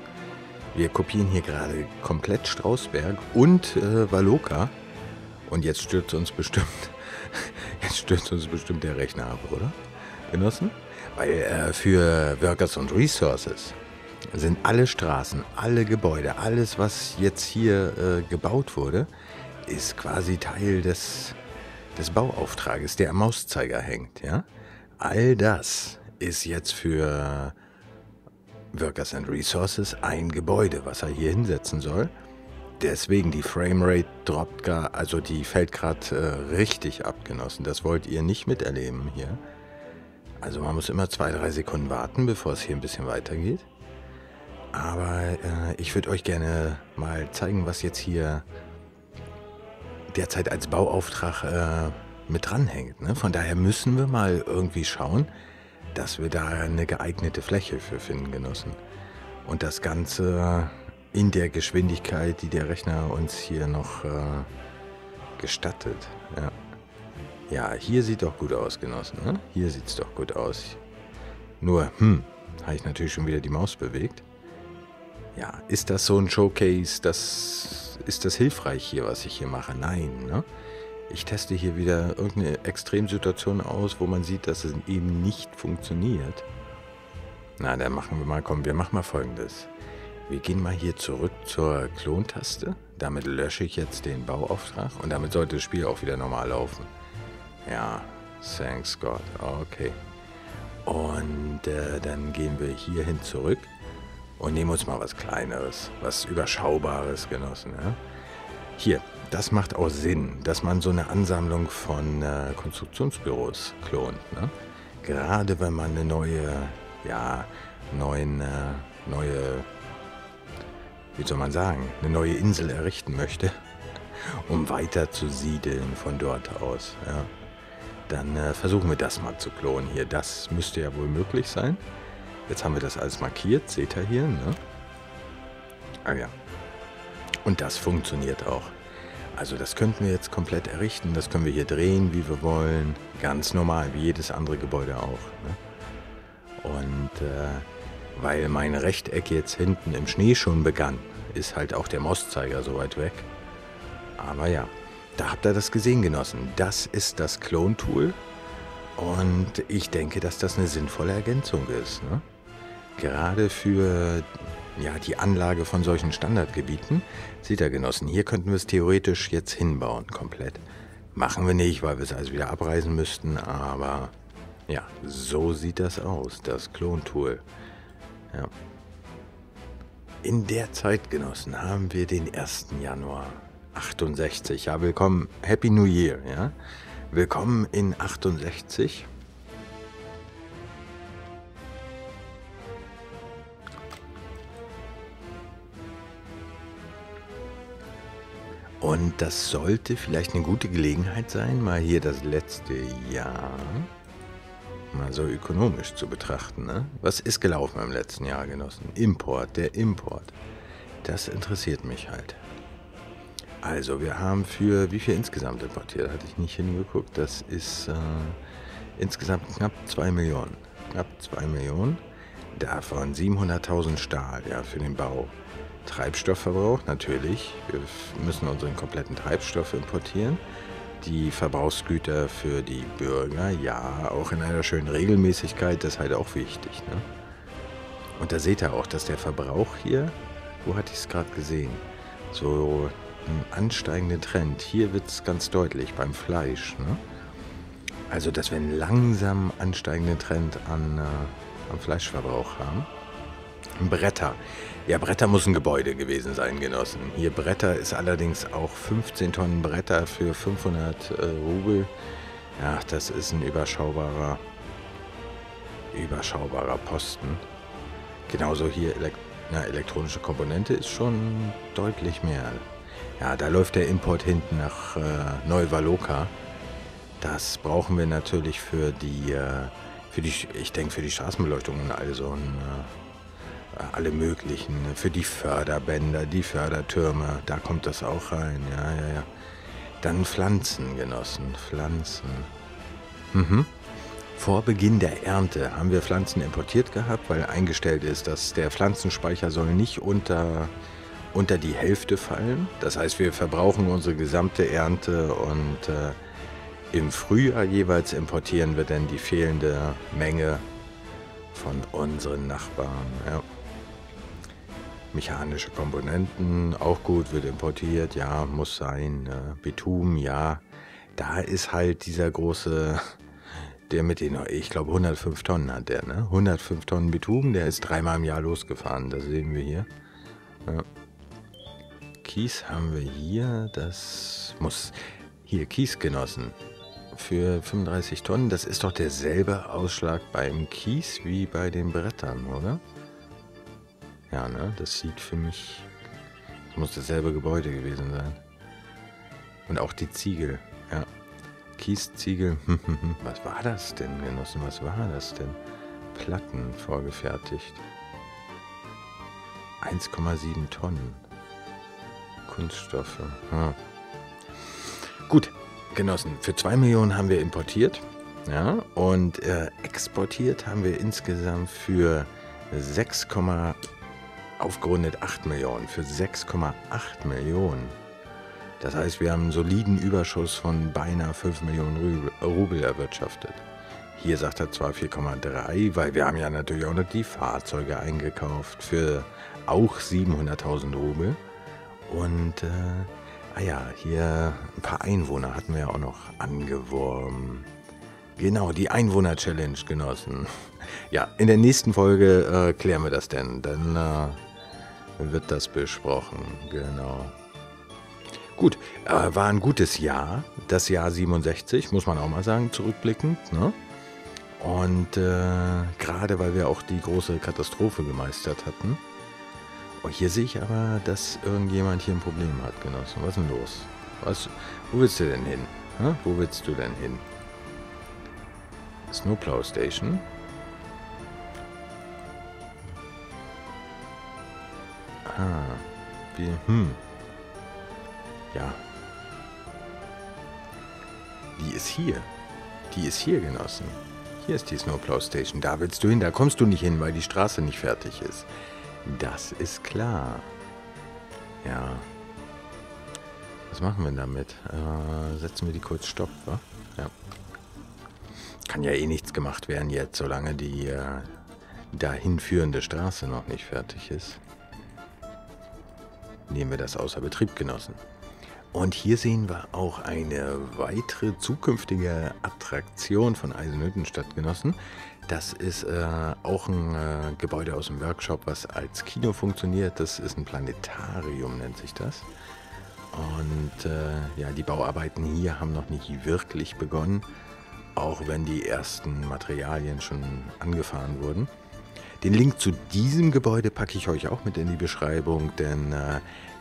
Wir kopieren hier gerade komplett Strausberg und Valoka. Und jetzt stürzt uns bestimmt der Rechner ab, oder? Genossen? Weil für Workers and Resources sind alle Straßen, alle Gebäude, alles, was jetzt hier gebaut wurde, ist quasi Teil des Bauauftrages, der am Mauszeiger hängt. Ja? All das ist jetzt für Workers and Resources ein Gebäude, was er hier hinsetzen soll. Deswegen, die Framerate droppt gar, also die fällt gerade richtig ab, Genossen. Das wollt ihr nicht miterleben hier. Also man muss immer 2-3 Sekunden warten, bevor es hier ein bisschen weitergeht. Aber ich würde euch gerne mal zeigen, was jetzt hier derzeit als Bauauftrag mit dranhängt. Ne? Von daher müssen wir mal irgendwie schauen, dass wir da eine geeignete Fläche für finden, Genossen. Und das Ganze in der Geschwindigkeit, die der Rechner uns hier noch gestattet. Ja. Ja, hier sieht doch gut aus, Genossen. Ne? Hier sieht es doch gut aus. Nur, habe ich natürlich schon wieder die Maus bewegt. Ja, ist das so ein Showcase, ist das hilfreich hier, was ich hier mache? Nein, ne? Ich teste hier wieder irgendeine Extremsituation aus, wo man sieht, dass es eben nicht funktioniert. Na, dann machen wir mal, komm, wir machen mal Folgendes. Wir gehen mal hier zurück zur Klontaste. Damit lösche ich jetzt den Bauauftrag und damit sollte das Spiel auch wieder normal laufen. Ja, thanks God, okay. Und dann gehen wir hierhin zurück und nehmen uns mal was Kleineres, was Überschaubares, Genossen. Ja? Hier, das macht auch Sinn, dass man so eine Ansammlung von Konstruktionsbüros klont. Ne? Gerade wenn man eine neue, wie soll man sagen, eine neue Insel errichten möchte, um weiter zu siedeln von dort aus. Ja? Dann versuchen wir das mal zu klonen hier. Das müsste ja wohl möglich sein. Jetzt haben wir das alles markiert. Seht ihr hier, ne? Ah ja. Und das funktioniert auch. Also das könnten wir jetzt komplett errichten. Das können wir hier drehen, wie wir wollen. Ganz normal, wie jedes andere Gebäude auch. Ne? Und weil mein Rechteck jetzt hinten im Schnee schon begann, ist halt auch der Mauszeiger so weit weg. Aber ja. Da habt ihr das gesehen, Genossen. Das ist das Clone-Tool und ich denke, dass das eine sinnvolle Ergänzung ist. Ne? Gerade für ja, die Anlage von solchen Standardgebieten. Seht ihr, Genossen, hier könnten wir es theoretisch jetzt hinbauen, komplett. Machen wir nicht, weil wir es also wieder abreißen müssten, aber ja, so sieht das aus, das Clone-Tool. Ja. In der Zeit, Genossen, haben wir den 1. Januar. 68, ja, willkommen, Happy New Year, ja, willkommen in 68. Und das sollte vielleicht eine gute Gelegenheit sein, mal hier das letzte Jahr mal so ökonomisch zu betrachten, ne? Was ist gelaufen im letzten Jahr, Genossen? Import, der Import, das interessiert mich halt. Also, wir haben für, wie viel insgesamt importiert? Hatte ich nicht hingeguckt. Das ist insgesamt knapp 2 Millionen. Knapp 2 Millionen. Davon 700.000 Stahl, ja, für den Bau. Treibstoffverbrauch, natürlich. Wir müssen unseren kompletten Treibstoff importieren. Die Verbrauchsgüter für die Bürger, ja, auch in einer schönen Regelmäßigkeit. Das ist halt auch wichtig, ne? Und da seht ihr auch, dass der Verbrauch hier, wo hatte ich es gerade gesehen? So ein ansteigender Trend. Hier wird es ganz deutlich beim Fleisch. Ne? Also, dass wir einen langsam ansteigenden Trend am Fleischverbrauch haben. Bretter. Ja, Bretter muss ein Gebäude gewesen sein, Genossen. Hier Bretter ist allerdings auch 15 Tonnen Bretter für 500 Rubel. Ja, das ist ein überschaubarer Posten. Genauso hier elektronische Komponente ist schon deutlich mehr. Ja, da läuft der Import hinten nach Nová Valoka. Das brauchen wir natürlich für die ich denke, für die Straßenbeleuchtung und all so ein alle möglichen, für die Förderbänder, die Fördertürme, da kommt das auch rein, ja. Dann Pflanzen, Genossen, Pflanzen. Mhm. Vor Beginn der Ernte haben wir Pflanzen importiert gehabt, weil eingestellt ist, dass der Pflanzenspeicher soll nicht unter die Hälfte fallen. Das heißt, wir verbrauchen unsere gesamte Ernte und im Frühjahr jeweils importieren wir dann die fehlende Menge von unseren Nachbarn. Ja. Mechanische Komponenten, auch gut, wird importiert, ja, muss sein. Bitumen, ja. Da ist halt dieser große, der mit den, ich glaube 105 Tonnen hat der, ne? 105 Tonnen Bitumen, der ist dreimal im Jahr losgefahren, das sehen wir hier. Ja. Kies haben wir hier, das muss, hier Kiesgenossen für 35 Tonnen, das ist doch derselbe Ausschlag beim Kies wie bei den Brettern, oder? Ja, ne, das sieht für mich, das muss dasselbe Gebäude gewesen sein. Und auch die Ziegel, ja. Kiesziegel, was war das denn, Genossen, was war das denn? Platten vorgefertigt. 1,7 Tonnen. Kunststoffe, hm. Gut, Genossen, für 2 Millionen haben wir importiert, ja, und exportiert haben wir insgesamt für 8 Millionen, für 6,8 Millionen. Das heißt, wir haben einen soliden Überschuss von beinahe 5 Millionen Rubel erwirtschaftet. Hier sagt er zwar 4,3, weil wir haben ja natürlich auch noch die Fahrzeuge eingekauft für auch 700.000 Rubel. Und, hier ein paar Einwohner hatten wir ja auch noch angeworben. Genau, die Einwohner-Challenge, Genossen. Ja, in der nächsten Folge klären wir das denn. Dann wird das besprochen, genau. Gut, war ein gutes Jahr, das Jahr 67, muss man auch mal sagen, zurückblickend. Ne? Und gerade weil wir auch die große Katastrophe gemeistert hatten. Oh, hier sehe ich aber, dass irgendjemand hier ein Problem hat, Genossen. Was ist denn los? Wo willst du denn hin? Hm? Wo willst du denn hin? Snowplow Station. Ah, ja. Die ist hier. Die ist hier, Genossen. Hier ist die Snowplow Station. Da willst du hin, da kommst du nicht hin, weil die Straße nicht fertig ist. Das ist klar. Ja. Was machen wir damit? Setzen wir die kurz Stopp, wa? Ja. Kann ja eh nichts gemacht werden jetzt, solange die dahin führende Straße noch nicht fertig ist. Nehmen wir das außer Betrieb, Genossen. Und hier sehen wir auch eine weitere zukünftige Attraktion von Eisenhüttenstadt, Genossen. Das ist auch ein Gebäude aus dem Workshop, was als Kino funktioniert. Das ist ein Planetarium, nennt sich das. Und die Bauarbeiten hier haben noch nicht wirklich begonnen, auch wenn die ersten Materialien schon angefahren wurden. Den Link zu diesem Gebäude packe ich euch auch mit in die Beschreibung, denn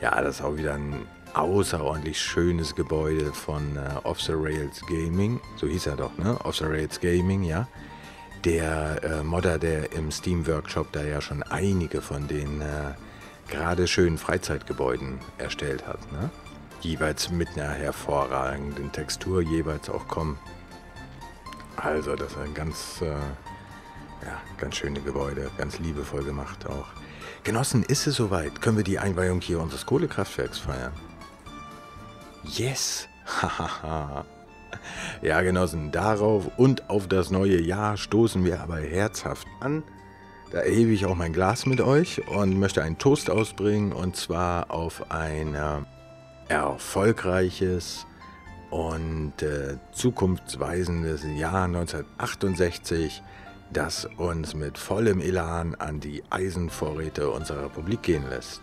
das ist auch wieder ein außerordentlich schönes Gebäude von Off the Rails Gaming. So hieß er doch, ne? Off the Rails Gaming, ja. Der Modder, der im Steam-Workshop da ja schon einige von den gerade schönen Freizeitgebäuden erstellt hat, ne? Jeweils mit einer hervorragenden Textur jeweils auch kommen. Also, das ist ein ganz schöne Gebäude, ganz liebevoll gemacht auch. Genossen, ist es soweit? Können wir die Einweihung hier unseres Kohlekraftwerks feiern? Yes! Hahaha! Ja, Genossen, darauf und auf das neue Jahr stoßen wir aber herzhaft an. Da erhebe ich auch mein Glas mit euch und möchte einen Toast ausbringen, und zwar auf ein erfolgreiches und zukunftsweisendes Jahr 1968, das uns mit vollem Elan an die Eisenvorräte unserer Republik gehen lässt.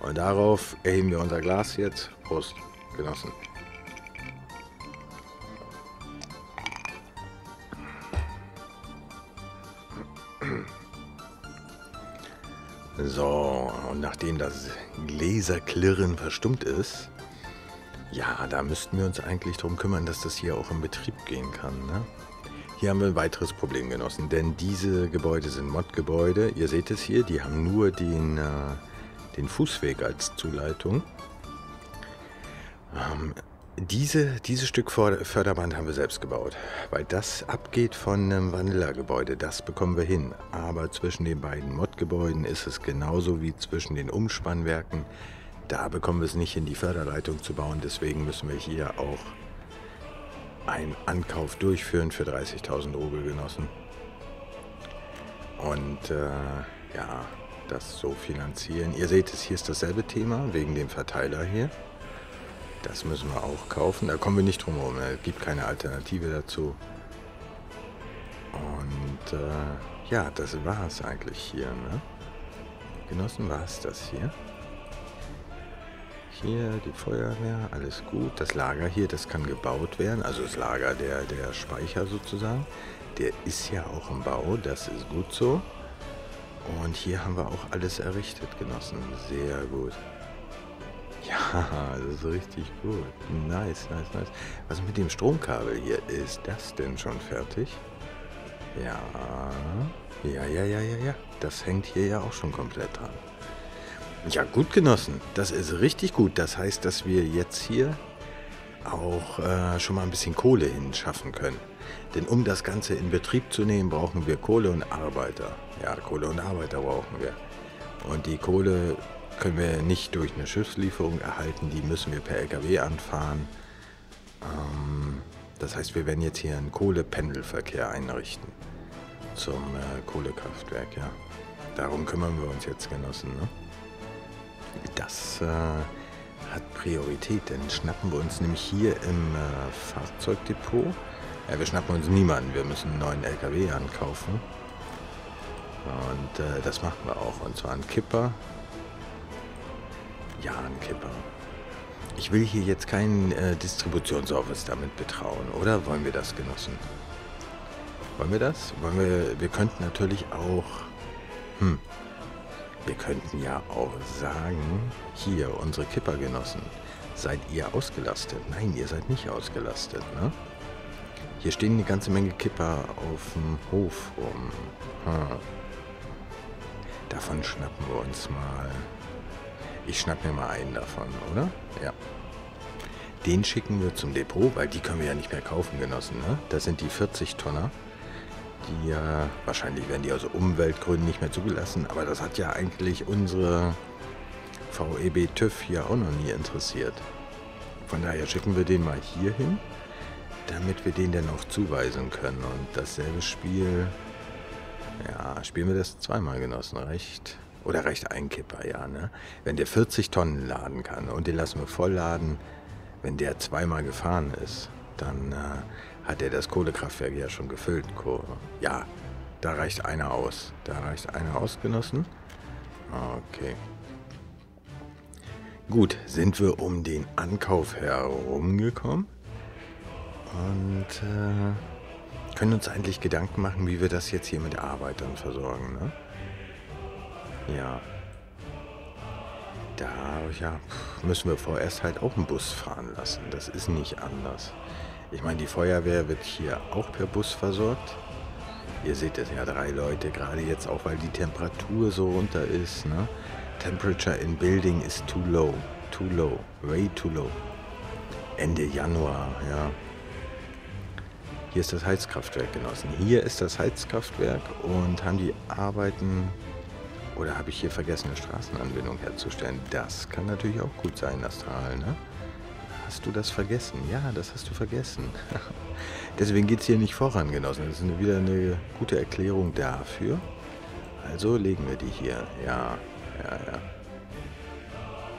Und darauf erheben wir unser Glas jetzt. Prost, Genossen. So, und nachdem das Gläserklirren verstummt ist, ja, da müssten wir uns eigentlich darum kümmern, dass das hier auch in Betrieb gehen kann, ne? Hier haben wir ein weiteres Problem genossen, denn diese Gebäude sind Mod-Gebäude. Ihr seht es hier, die haben nur den Fußweg als Zuleitung. Dieses Stück Förderband haben wir selbst gebaut, weil das abgeht von einem Vanilla-Gebäude, das bekommen wir hin. Aber zwischen den beiden Mod-Gebäuden ist es genauso wie zwischen den Umspannwerken. Da bekommen wir es nicht hin, die Förderleitung zu bauen, deswegen müssen wir hier auch einen Ankauf durchführen für 30.000 Rubel, Genossen. Und ja, das so finanzieren. Ihr seht es, hier ist dasselbe Thema, wegen dem Verteiler hier. Das müssen wir auch kaufen, da kommen wir nicht drum herum, es gibt keine Alternative dazu. Und ja, das war es eigentlich hier, ne? Genossen, war es das hier? Hier die Feuerwehr, alles gut. Das Lager hier, das kann gebaut werden. Also das Lager, der Speicher sozusagen. Der ist ja auch im Bau, das ist gut so. Und hier haben wir auch alles errichtet, Genossen. Sehr gut. Ja, das ist richtig gut. Nice, nice, nice. Was mit dem Stromkabel hier? Ist das denn schon fertig? Ja. Ja, ja, ja, ja, ja. Das hängt hier ja auch schon komplett dran. Ja, gut, Genossen. Das ist richtig gut. Das heißt, dass wir jetzt hier auch schon mal ein bisschen Kohle hinschaffen können. Denn um das Ganze in Betrieb zu nehmen, brauchen wir Kohle und Arbeiter. Ja, Kohle und Arbeiter brauchen wir. Und die Kohle können wir nicht durch eine Schiffslieferung erhalten. Die müssen wir per LKW anfahren. Das heißt, wir werden jetzt hier einen Kohlependelverkehr einrichten. Zum Kohlekraftwerk, ja. Darum kümmern wir uns jetzt, Genossen, ne? Das hat Priorität, denn schnappen wir uns nämlich hier im Fahrzeugdepot. Ja, wir schnappen uns niemanden, wir müssen einen neuen LKW ankaufen. Und das machen wir auch, und zwar einen Kipper. Ja, einen Kipper. Ich will hier jetzt keinen Distributionsservice damit betrauen, oder? Wollen wir das, Genossen? Wollen wir das? Wir könnten natürlich auch... Wir könnten ja auch sagen, hier, unsere Kippergenossen, seid ihr ausgelastet? Nein, ihr seid nicht ausgelastet, ne? Hier stehen eine ganze Menge Kipper auf dem Hof rum. Davon schnappen wir uns mal. Ich schnapp mir mal einen davon, oder? Ja. Den schicken wir zum Depot, weil die können wir ja nicht mehr kaufen, Genossen, ne? Das sind die 40-Tonner. Die wahrscheinlich werden die aus Umweltgründen nicht mehr zugelassen, aber das hat ja eigentlich unsere VEB TÜV ja auch noch nie interessiert. Von daher schicken wir den mal hier hin, damit wir den dann auch zuweisen können. Und dasselbe Spiel, ja, spielen wir das zweimal, Genossen, reicht. Oder reicht ein Kipper, ja, ne? Wenn der 40 Tonnen laden kann und den lassen wir voll laden, wenn der zweimal gefahren ist, dann... hat er das Kohlekraftwerk ja schon gefüllt. Ja, da reicht einer aus. Da reicht einer aus, Genossen. Okay. Gut, sind wir um den Ankauf herumgekommen. Und können uns eigentlich Gedanken machen, wie wir das jetzt hier mit Arbeitern versorgen, ne? Ja. Da ja, müssen wir vorerst halt auch einen Bus fahren lassen. Das ist nicht anders. Ich meine, die Feuerwehr wird hier auch per Bus versorgt. Ihr seht es ja, 3 Leute, gerade jetzt auch, weil die Temperatur so runter ist. Ne? Temperature in Building is too low, way too low. Ende Januar, ja. Hier ist das Heizkraftwerk, Genossen. Hier ist das Heizkraftwerk und haben die Arbeiten, oder habe ich hier vergessen, eine Straßenanbindung herzustellen? Das kann natürlich auch gut sein, Astral, ne? Hast du das vergessen? Ja, das hast du vergessen. Deswegen geht es hier nicht voran, Genossen. Das ist wieder eine gute Erklärung dafür. Also legen wir die hier. Ja, ja, ja.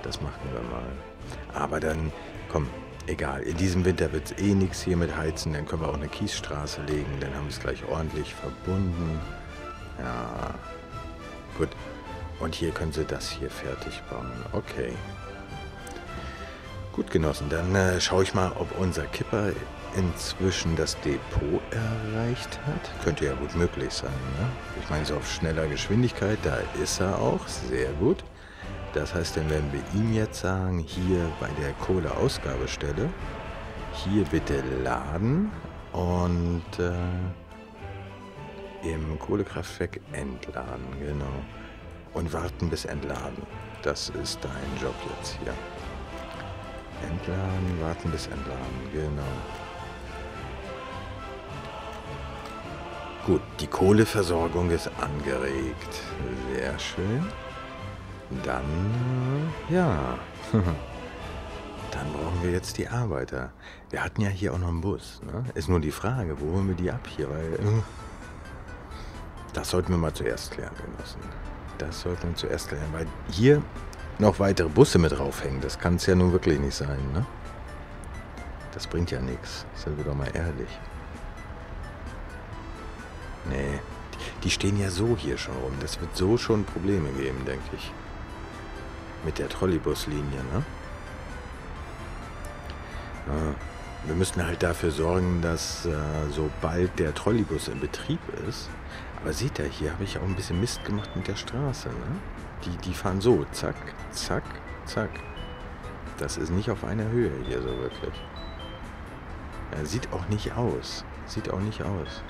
Das machen wir mal. Aber dann, komm, egal. In diesem Winter wird es eh nichts hier mit Heizen. Dann können wir auch eine Kiesstraße legen. Dann haben wir es gleich ordentlich verbunden. Ja, gut. Und hier können sie das hier fertig bauen. Okay. Gut, Genossen, dann schaue ich mal, ob unser Kipper inzwischen das Depot erreicht hat. Könnte ja gut möglich sein, ne? Ich meine, so auf schneller Geschwindigkeit, da ist er auch, sehr gut. Das heißt, dann werden wir ihm jetzt sagen, hier bei der Kohleausgabestelle, hier bitte laden und im Kohlekraftwerk entladen, genau. Und warten bis entladen. Das ist dein Job jetzt hier. Entladen, warten bis entladen, genau. Gut, die Kohleversorgung ist angeregt. Sehr schön. Dann, ja. Dann brauchen wir jetzt die Arbeiter. Wir hatten ja hier auch noch einen Bus. Ne? Ist nur die Frage, wo holen wir die ab hier? Weil, das sollten wir mal zuerst klären, Genossen. Das sollten wir zuerst klären, weil hier noch weitere Busse mit draufhängen. Das kann es ja nun wirklich nicht sein. Ne? Das bringt ja nichts. Sind wir doch mal ehrlich. Nee, die stehen ja so hier schon rum. Das wird so schon Probleme geben, denke ich. Mit der Trolleybuslinie, ne? Wir müssen halt dafür sorgen, dass sobald der Trolleybus in Betrieb ist, aber seht ihr, hier habe ich auch ein bisschen Mist gemacht mit der Straße, ne? Die fahren so, zack, zack, zack. Das ist nicht auf einer Höhe hier so wirklich. Ja, sieht auch nicht aus, sieht auch nicht aus.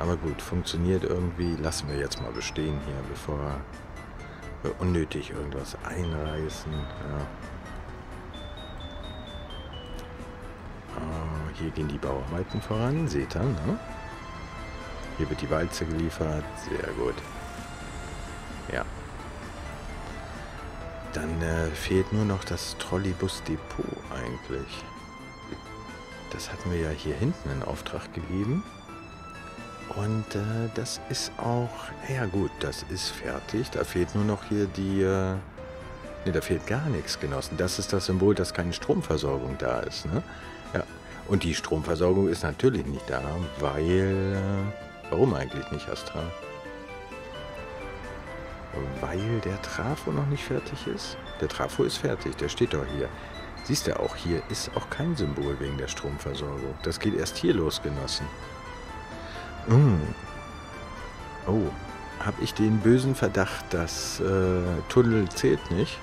Aber gut, funktioniert irgendwie, lassen wir jetzt mal bestehen hier, bevor wir unnötig irgendwas einreißen, ja. Hier gehen die Bauarbeiten voran, seht ihr, ne? Hier wird die Walze geliefert, sehr gut. Ja. Dann fehlt nur noch das Trolleybus-Depot eigentlich. Das hatten wir ja hier hinten in Auftrag gegeben. Und das ist auch, ja gut, das ist fertig. Da fehlt nur noch hier die, ne, da fehlt gar nichts, Genossen. Das ist das Symbol, dass keine Stromversorgung da ist, ne? Ja. Und die Stromversorgung ist natürlich nicht da, weil... Warum eigentlich nicht, Astral? Weil der Trafo noch nicht fertig ist? Der Trafo ist fertig, der steht doch hier. Siehst du auch, hier ist auch kein Symbol wegen der Stromversorgung. Das geht erst hier los, Genossen. Oh, habe ich den bösen Verdacht, dass Tunnel zählt nicht?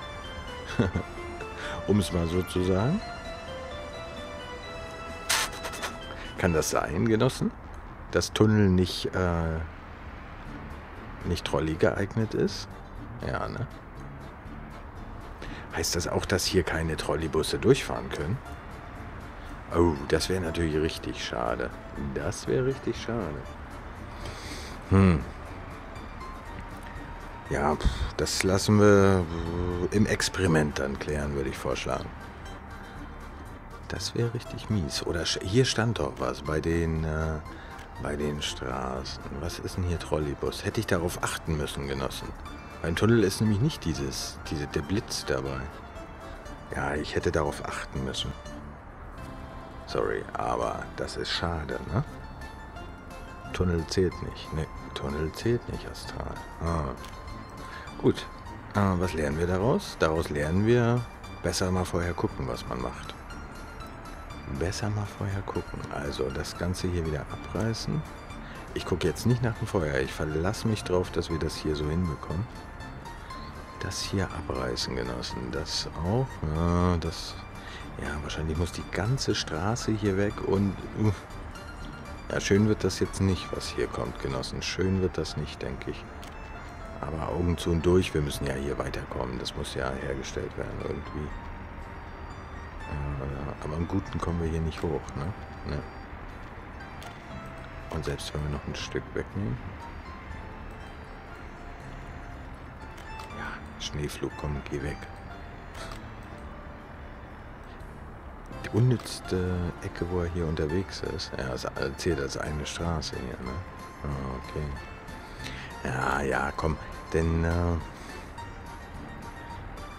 Um es mal so zu sagen. Kann das sein, Genossen, dass Tunnel nicht Trolley geeignet ist? Ja, ne? Heißt das auch, dass hier keine Trolleybusse durchfahren können? Oh, das wäre natürlich richtig schade. Das wäre richtig schade. Ja, das lassen wir im Experiment dann klären, würde ich vorschlagen. Das wäre richtig mies. Oder hier stand doch was bei den Straßen. Was ist denn hier Trolleybus? Hätte ich darauf achten müssen, Genossen. Beim Tunnel ist nämlich nicht der Blitz dabei. Ja, ich hätte darauf achten müssen. Sorry, aber das ist schade, ne? Tunnel zählt nicht. Ne, Tunnel zählt nicht, Astral. Ah. Gut. Was lernen wir daraus? Daraus lernen wir, besser mal vorher gucken, was man macht. Besser mal vorher gucken. Also das Ganze hier wieder abreißen. Ich gucke jetzt nicht nach dem Feuer. Ich verlasse mich drauf, dass wir das hier so hinbekommen. Das hier abreißen, Genossen. Das auch. Ja, das. Ja, wahrscheinlich muss die ganze Straße hier weg und. Ja, schön wird das jetzt nicht, was hier kommt, Genossen. Schön wird das nicht, denke ich. Aber Augen zu und durch. Wir müssen ja hier weiterkommen. Das muss ja hergestellt werden irgendwie. Aber im Guten kommen wir hier nicht hoch, ne? Ne. Und selbst wenn wir noch ein Stück wegnehmen. Ja, Schneeflug, komm, geh weg. Die unnützte Ecke, wo er hier unterwegs ist. Ja, das zählt als eine Straße hier, ne? Ah, okay. Ja, ja, komm, denn...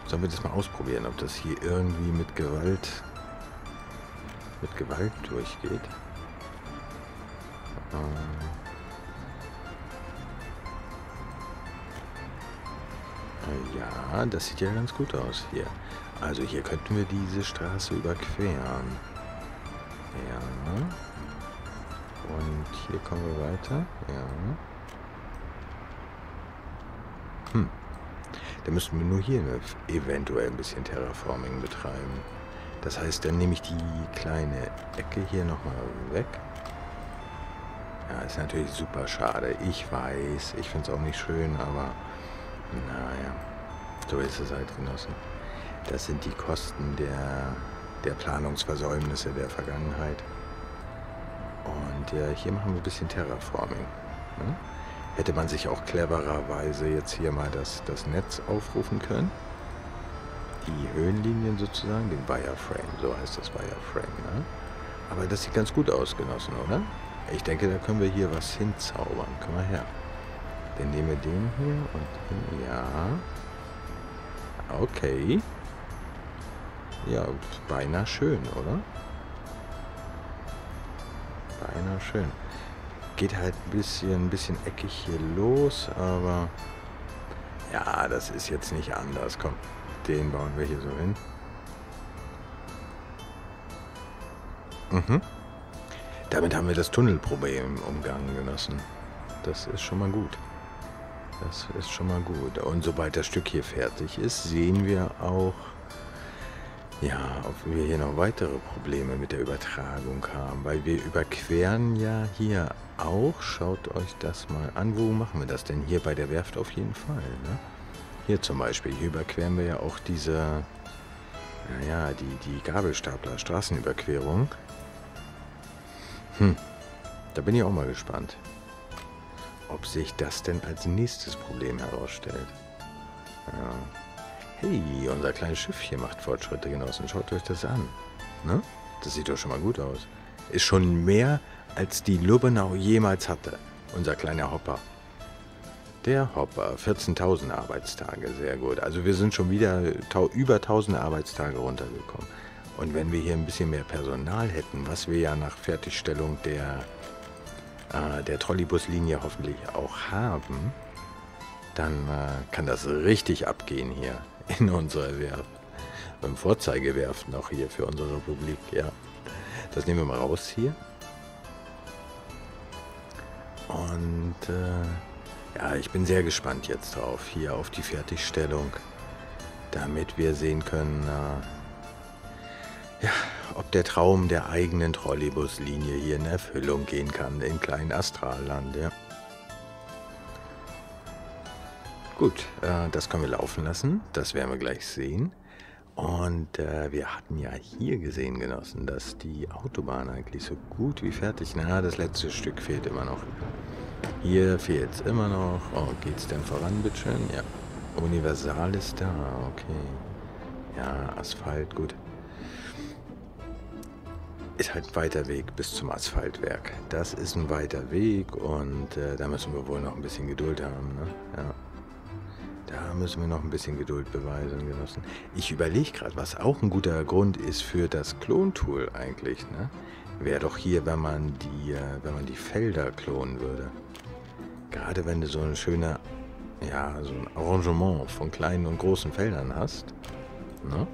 sollen wir das mal ausprobieren, ob das hier irgendwie mit Gewalt durchgeht? Ja, das sieht ja ganz gut aus hier. Also hier könnten wir diese Straße überqueren. Ja. Und hier kommen wir weiter. Ja. Da müssten wir nur hier eventuell ein bisschen Terraforming betreiben. Das heißt, dann nehme ich die kleine Ecke hier nochmal weg. Ja, ist natürlich super schade. Ich weiß, ich finde es auch nicht schön, aber naja, so ist es halt, Genossen. Das sind die Kosten der Planungsversäumnisse der Vergangenheit. Und ja, hier machen wir ein bisschen Terraforming. Ne? Hätte man sich auch clevererweise jetzt hier mal das Netz aufrufen können. Die Höhenlinien sozusagen, den Wireframe, so heißt das Wireframe. Ne? Aber das sieht ganz gut aus, Genossen, oder? Ich denke, da können wir hier was hinzaubern. Komm mal her. Dann nehmen wir den hier und den, ja. Okay. Ja, beinahe schön, oder? Beinahe schön. Geht halt ein bisschen eckig hier los, aber ja, das ist jetzt nicht anders. Komm, den bauen wir hier so hin. Mhm. Damit haben wir das Tunnelproblem umgangen, Genossen. Das ist schon mal gut. Das ist schon mal gut. Und sobald das Stück hier fertig ist, sehen wir auch, ja, ob wir hier noch weitere Probleme mit der Übertragung haben. Weil wir überqueren ja hier auch. Schaut euch das mal an. Wo machen wir das denn? Hier bei der Werft auf jeden Fall. Ne? Hier zum Beispiel. Hier überqueren wir ja auch diese, naja, die Gabelstapler Straßenüberquerung. Hm, da bin ich auch mal gespannt, ob sich das denn als nächstes Problem herausstellt. Ja. Hey, unser kleines Schiff hier macht Fortschritte, Genossen. Schaut euch das an. Ne? Das sieht doch schon mal gut aus. Ist schon mehr, als die Lubenau jemals hatte. Unser kleiner Hopper. Der Hopper. 14.000 Arbeitstage. Sehr gut. Also wir sind schon wieder über 1.000 Arbeitstage runtergekommen. Und wenn wir hier ein bisschen mehr Personal hätten, was wir ja nach Fertigstellung der Trolleybuslinie hoffentlich auch haben, dann kann das richtig abgehen hier in unserer Werft. Beim Vorzeigewerft noch hier für unsere Republik, ja. Das nehmen wir mal raus hier. Und ja, ich bin sehr gespannt jetzt drauf, hier auf die Fertigstellung, damit wir sehen können, ja, ob der Traum der eigenen Trolleybuslinie hier in Erfüllung gehen kann, im kleinen Astralland, ja. Gut, das können wir laufen lassen, das werden wir gleich sehen. Und wir hatten ja hier gesehen, Genossen, dass die Autobahn eigentlich so gut wie fertig, na, das letzte Stück fehlt immer noch. Hier fehlt es immer noch. Oh, geht's denn voran, bitteschön? Ja, Universal ist da, okay. Ja, Asphalt, gut. Ist halt ein weiter Weg bis zum Asphaltwerk. Das ist ein weiter Weg und da müssen wir wohl noch ein bisschen Geduld haben. Ne? Ja. Da müssen wir noch ein bisschen Geduld beweisen, Genossen. Ich überlege gerade, was auch ein guter Grund ist für das Klontool eigentlich. Ne? Wäre doch hier, wenn man die Felder klonen würde. Gerade wenn du so eine schöne, ja, so ein Arrangement von kleinen und großen Feldern hast. Ne?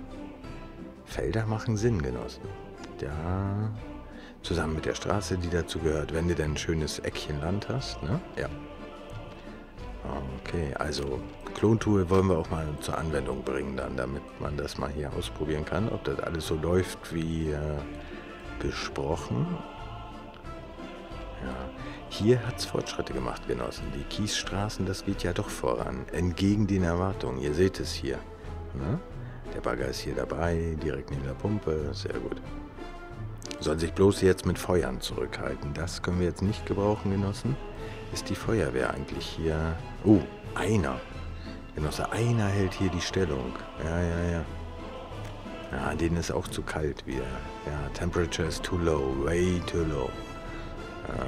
Felder machen Sinn, Genossen. Ja, zusammen mit der Straße, die dazu gehört, wenn du denn ein schönes Eckchen Land hast, ne? Ja. Okay, also Klontool wollen wir auch mal zur Anwendung bringen dann, damit man das mal hier ausprobieren kann, ob das alles so läuft wie besprochen. Ja, hier hat es Fortschritte gemacht, Genossen. Die Kiesstraßen, das geht ja doch voran, entgegen den Erwartungen. Ihr seht es hier, ne? Der Bagger ist hier dabei, direkt neben der Pumpe, sehr gut. Sollen sich bloß jetzt mit Feuern zurückhalten. Das können wir jetzt nicht gebrauchen, Genossen. Ist die Feuerwehr eigentlich hier... Oh, einer. Genosse, einer hält hier die Stellung. Ja, ja, ja. Ja, denen ist auch zu kalt wieder. Ja, temperature is too low, way too low. Ja.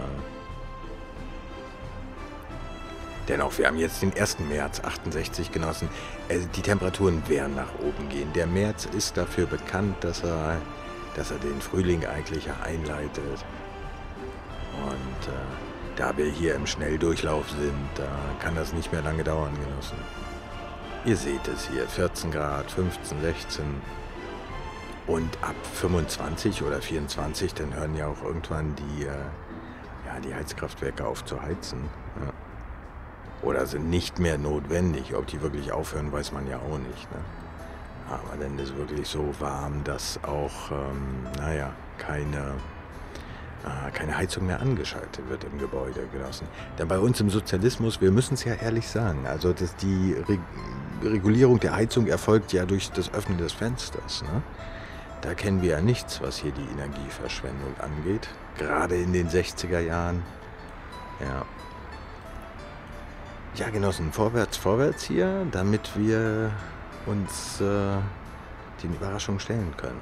Dennoch, wir haben jetzt den 1. März, 68 Genossen. Die Temperaturen werden nach oben gehen. Der März ist dafür bekannt, dass er den Frühling eigentlich einleitet. Und da wir hier im Schnelldurchlauf sind, da kann das nicht mehr lange dauern, Genossen. Ihr seht es hier, 14 Grad, 15, 16 und ab 25 oder 24, dann hören ja auch irgendwann die Heizkraftwerke auf zu heizen. Ja. Oder sind nicht mehr notwendig. Ob die wirklich aufhören, weiß man ja auch nicht. Ne? Aber dann ist es wirklich so warm, dass auch, naja, keine Keine Heizung mehr angeschaltet wird im Gebäude, Genossen. Denn bei uns im Sozialismus, wir müssen es ja ehrlich sagen, also dass die Regulierung der Heizung erfolgt ja durch das Öffnen des Fensters. Ne? Da kennen wir ja nichts, was hier die Energieverschwendung angeht. Gerade in den 60er Jahren. Ja. Ja, Genossen, vorwärts, vorwärts hier, damit wir uns den Überraschungen stellen können.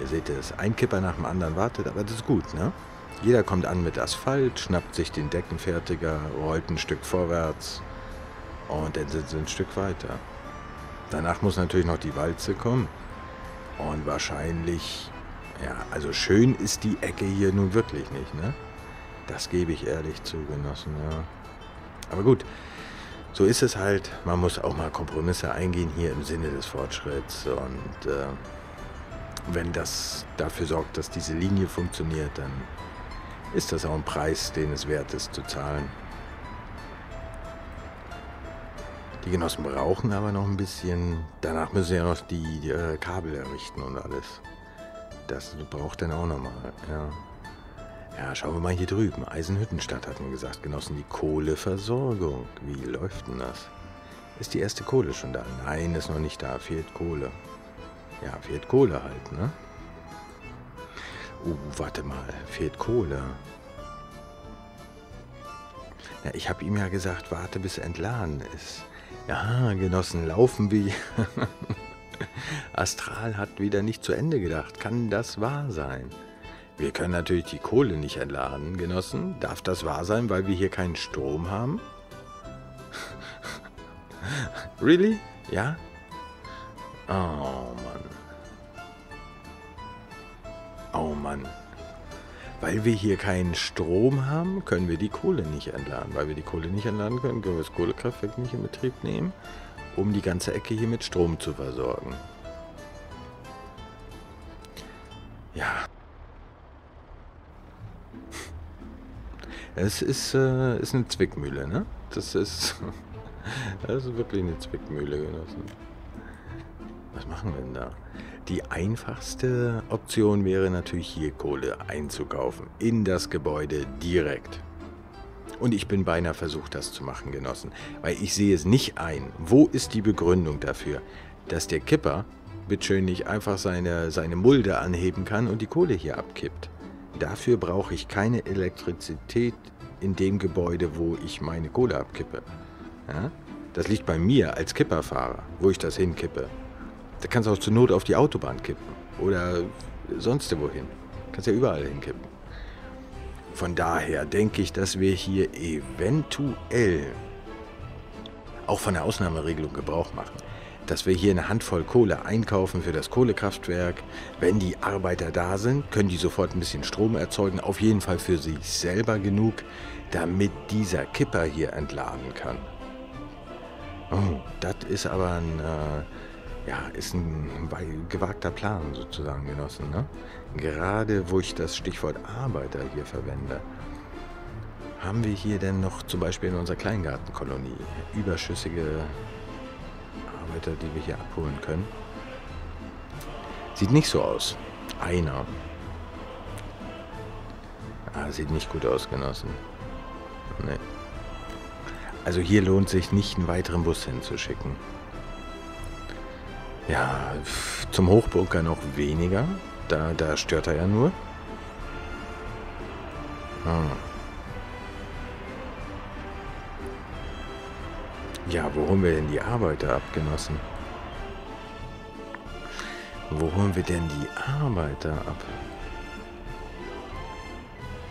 Ihr seht es, ein Kipper nach dem anderen wartet, aber das ist gut, ne? Jeder kommt an mit Asphalt, schnappt sich den Deckenfertiger, rollt ein Stück vorwärts und dann sind sie ein Stück weiter. Danach muss natürlich noch die Walze kommen und wahrscheinlich, ja, also schön ist die Ecke hier nun wirklich nicht, ne? Das gebe ich ehrlich zu, Genossen, ja. Aber gut, so ist es halt. Man muss auch mal Kompromisse eingehen hier im Sinne des Fortschritts. Und wenn das dafür sorgt, dass diese Linie funktioniert, dann ist das auch ein Preis, den es wert ist zu zahlen. Die Genossen brauchen aber noch ein bisschen. Danach müssen sie ja noch die Kabel errichten und alles. Das braucht dann auch nochmal, ja. Ja, schauen wir mal hier drüben. Eisenhüttenstadt hatten wir gesagt. Genossen, die Kohleversorgung. Wie läuft denn das? Ist die erste Kohle schon da? Nein, ist noch nicht da. Fehlt Kohle. Ja, fehlt Kohle halt, ne? Oh, warte mal. Fehlt Kohle. Ja, ich habe ihm ja gesagt, warte bis entladen ist. Ja, Genossen, laufen wie... Astral hat wieder nicht zu Ende gedacht. Kann das wahr sein? Wir können natürlich die Kohle nicht entladen, Genossen. Darf das wahr sein, weil wir hier keinen Strom haben? Really? Ja? Oh, Mann. Oh, Mann. Weil wir hier keinen Strom haben, können wir die Kohle nicht entladen. Weil wir die Kohle nicht entladen können, können wir das Kohlekraftwerk nicht in Betrieb nehmen, um die ganze Ecke hier mit Strom zu versorgen. Ja. Es ist eine Zwickmühle, ne? Das ist wirklich eine Zwickmühle, Genossen. Was machen wir denn da? Die einfachste Option wäre natürlich hier Kohle einzukaufen. In das Gebäude direkt. Und ich bin beinahe versucht, das zu machen, Genossen. Weil ich sehe es nicht ein. Wo ist die Begründung dafür, dass der Kipper bitteschön nicht einfach seine Mulde anheben kann und die Kohle hier abkippt? Dafür brauche ich keine Elektrizität in dem Gebäude, wo ich meine Kohle abkippe. Ja? Das liegt bei mir als Kipperfahrer, wo ich das hinkippe. Da kannst du auch zur Not auf die Autobahn kippen oder sonst wohin. Du kannst ja überall hinkippen. Von daher denke ich, dass wir hier eventuell auch von der Ausnahmeregelung Gebrauch machen. Dass wir hier eine Handvoll Kohle einkaufen für das Kohlekraftwerk. Wenn die Arbeiter da sind, können die sofort ein bisschen Strom erzeugen. Auf jeden Fall für sich selber genug, damit dieser Kipper hier entladen kann. Oh, das ist aber ein, ja, ist ein gewagter Plan sozusagen, Genossen. Ne? Gerade wo ich das Stichwort Arbeiter hier verwende. Haben wir hier denn noch zum Beispiel in unserer Kleingartenkolonie überschüssige... die wir hier abholen können. Sieht nicht so aus. Einer. Ah, sieht nicht gut aus, Genossen. Nee. Also hier lohnt sich nicht, einen weiteren Bus hinzuschicken. Ja, zum Hochbunker noch weniger. Da stört er ja nur. Hm. Ja, wo holen wir denn die Arbeiter ab, Genossen? Wo holen wir denn die Arbeiter ab?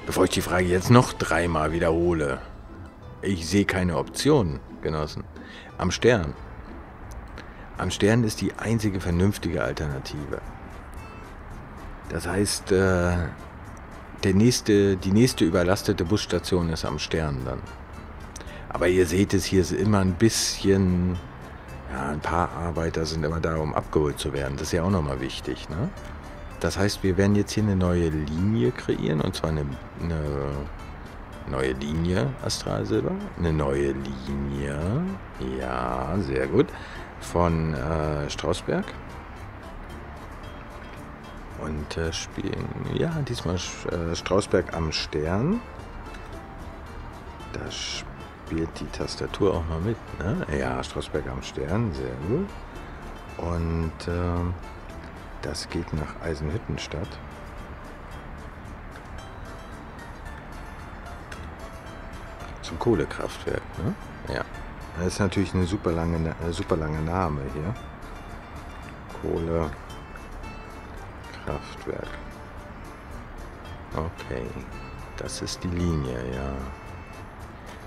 Bevor ich die Frage jetzt noch dreimal wiederhole. Ich sehe keine Option, Genossen. Am Stern. Am Stern ist die einzige vernünftige Alternative. Das heißt, die nächste überlastete Busstation ist am Stern dann. Aber ihr seht es, hier ist immer ein bisschen, ja, ein paar Arbeiter sind immer da, um abgeholt zu werden. Das ist ja auch nochmal wichtig, ne? Das heißt, wir werden jetzt hier eine neue Linie kreieren, und zwar eine neue Linie, Astral Silber. Eine neue Linie, ja, sehr gut, von Strausberg und spielen, ja, diesmal Strausberg am Stern. Da spielt die Tastatur auch mal mit, ne? Ja, Strausberg am Stern, sehr gut. Und das geht nach Eisenhüttenstadt. Zum Kohlekraftwerk, ne? Ja. Das ist natürlich eine super lange Name hier. Kohlekraftwerk. Okay. Das ist die Linie, ja.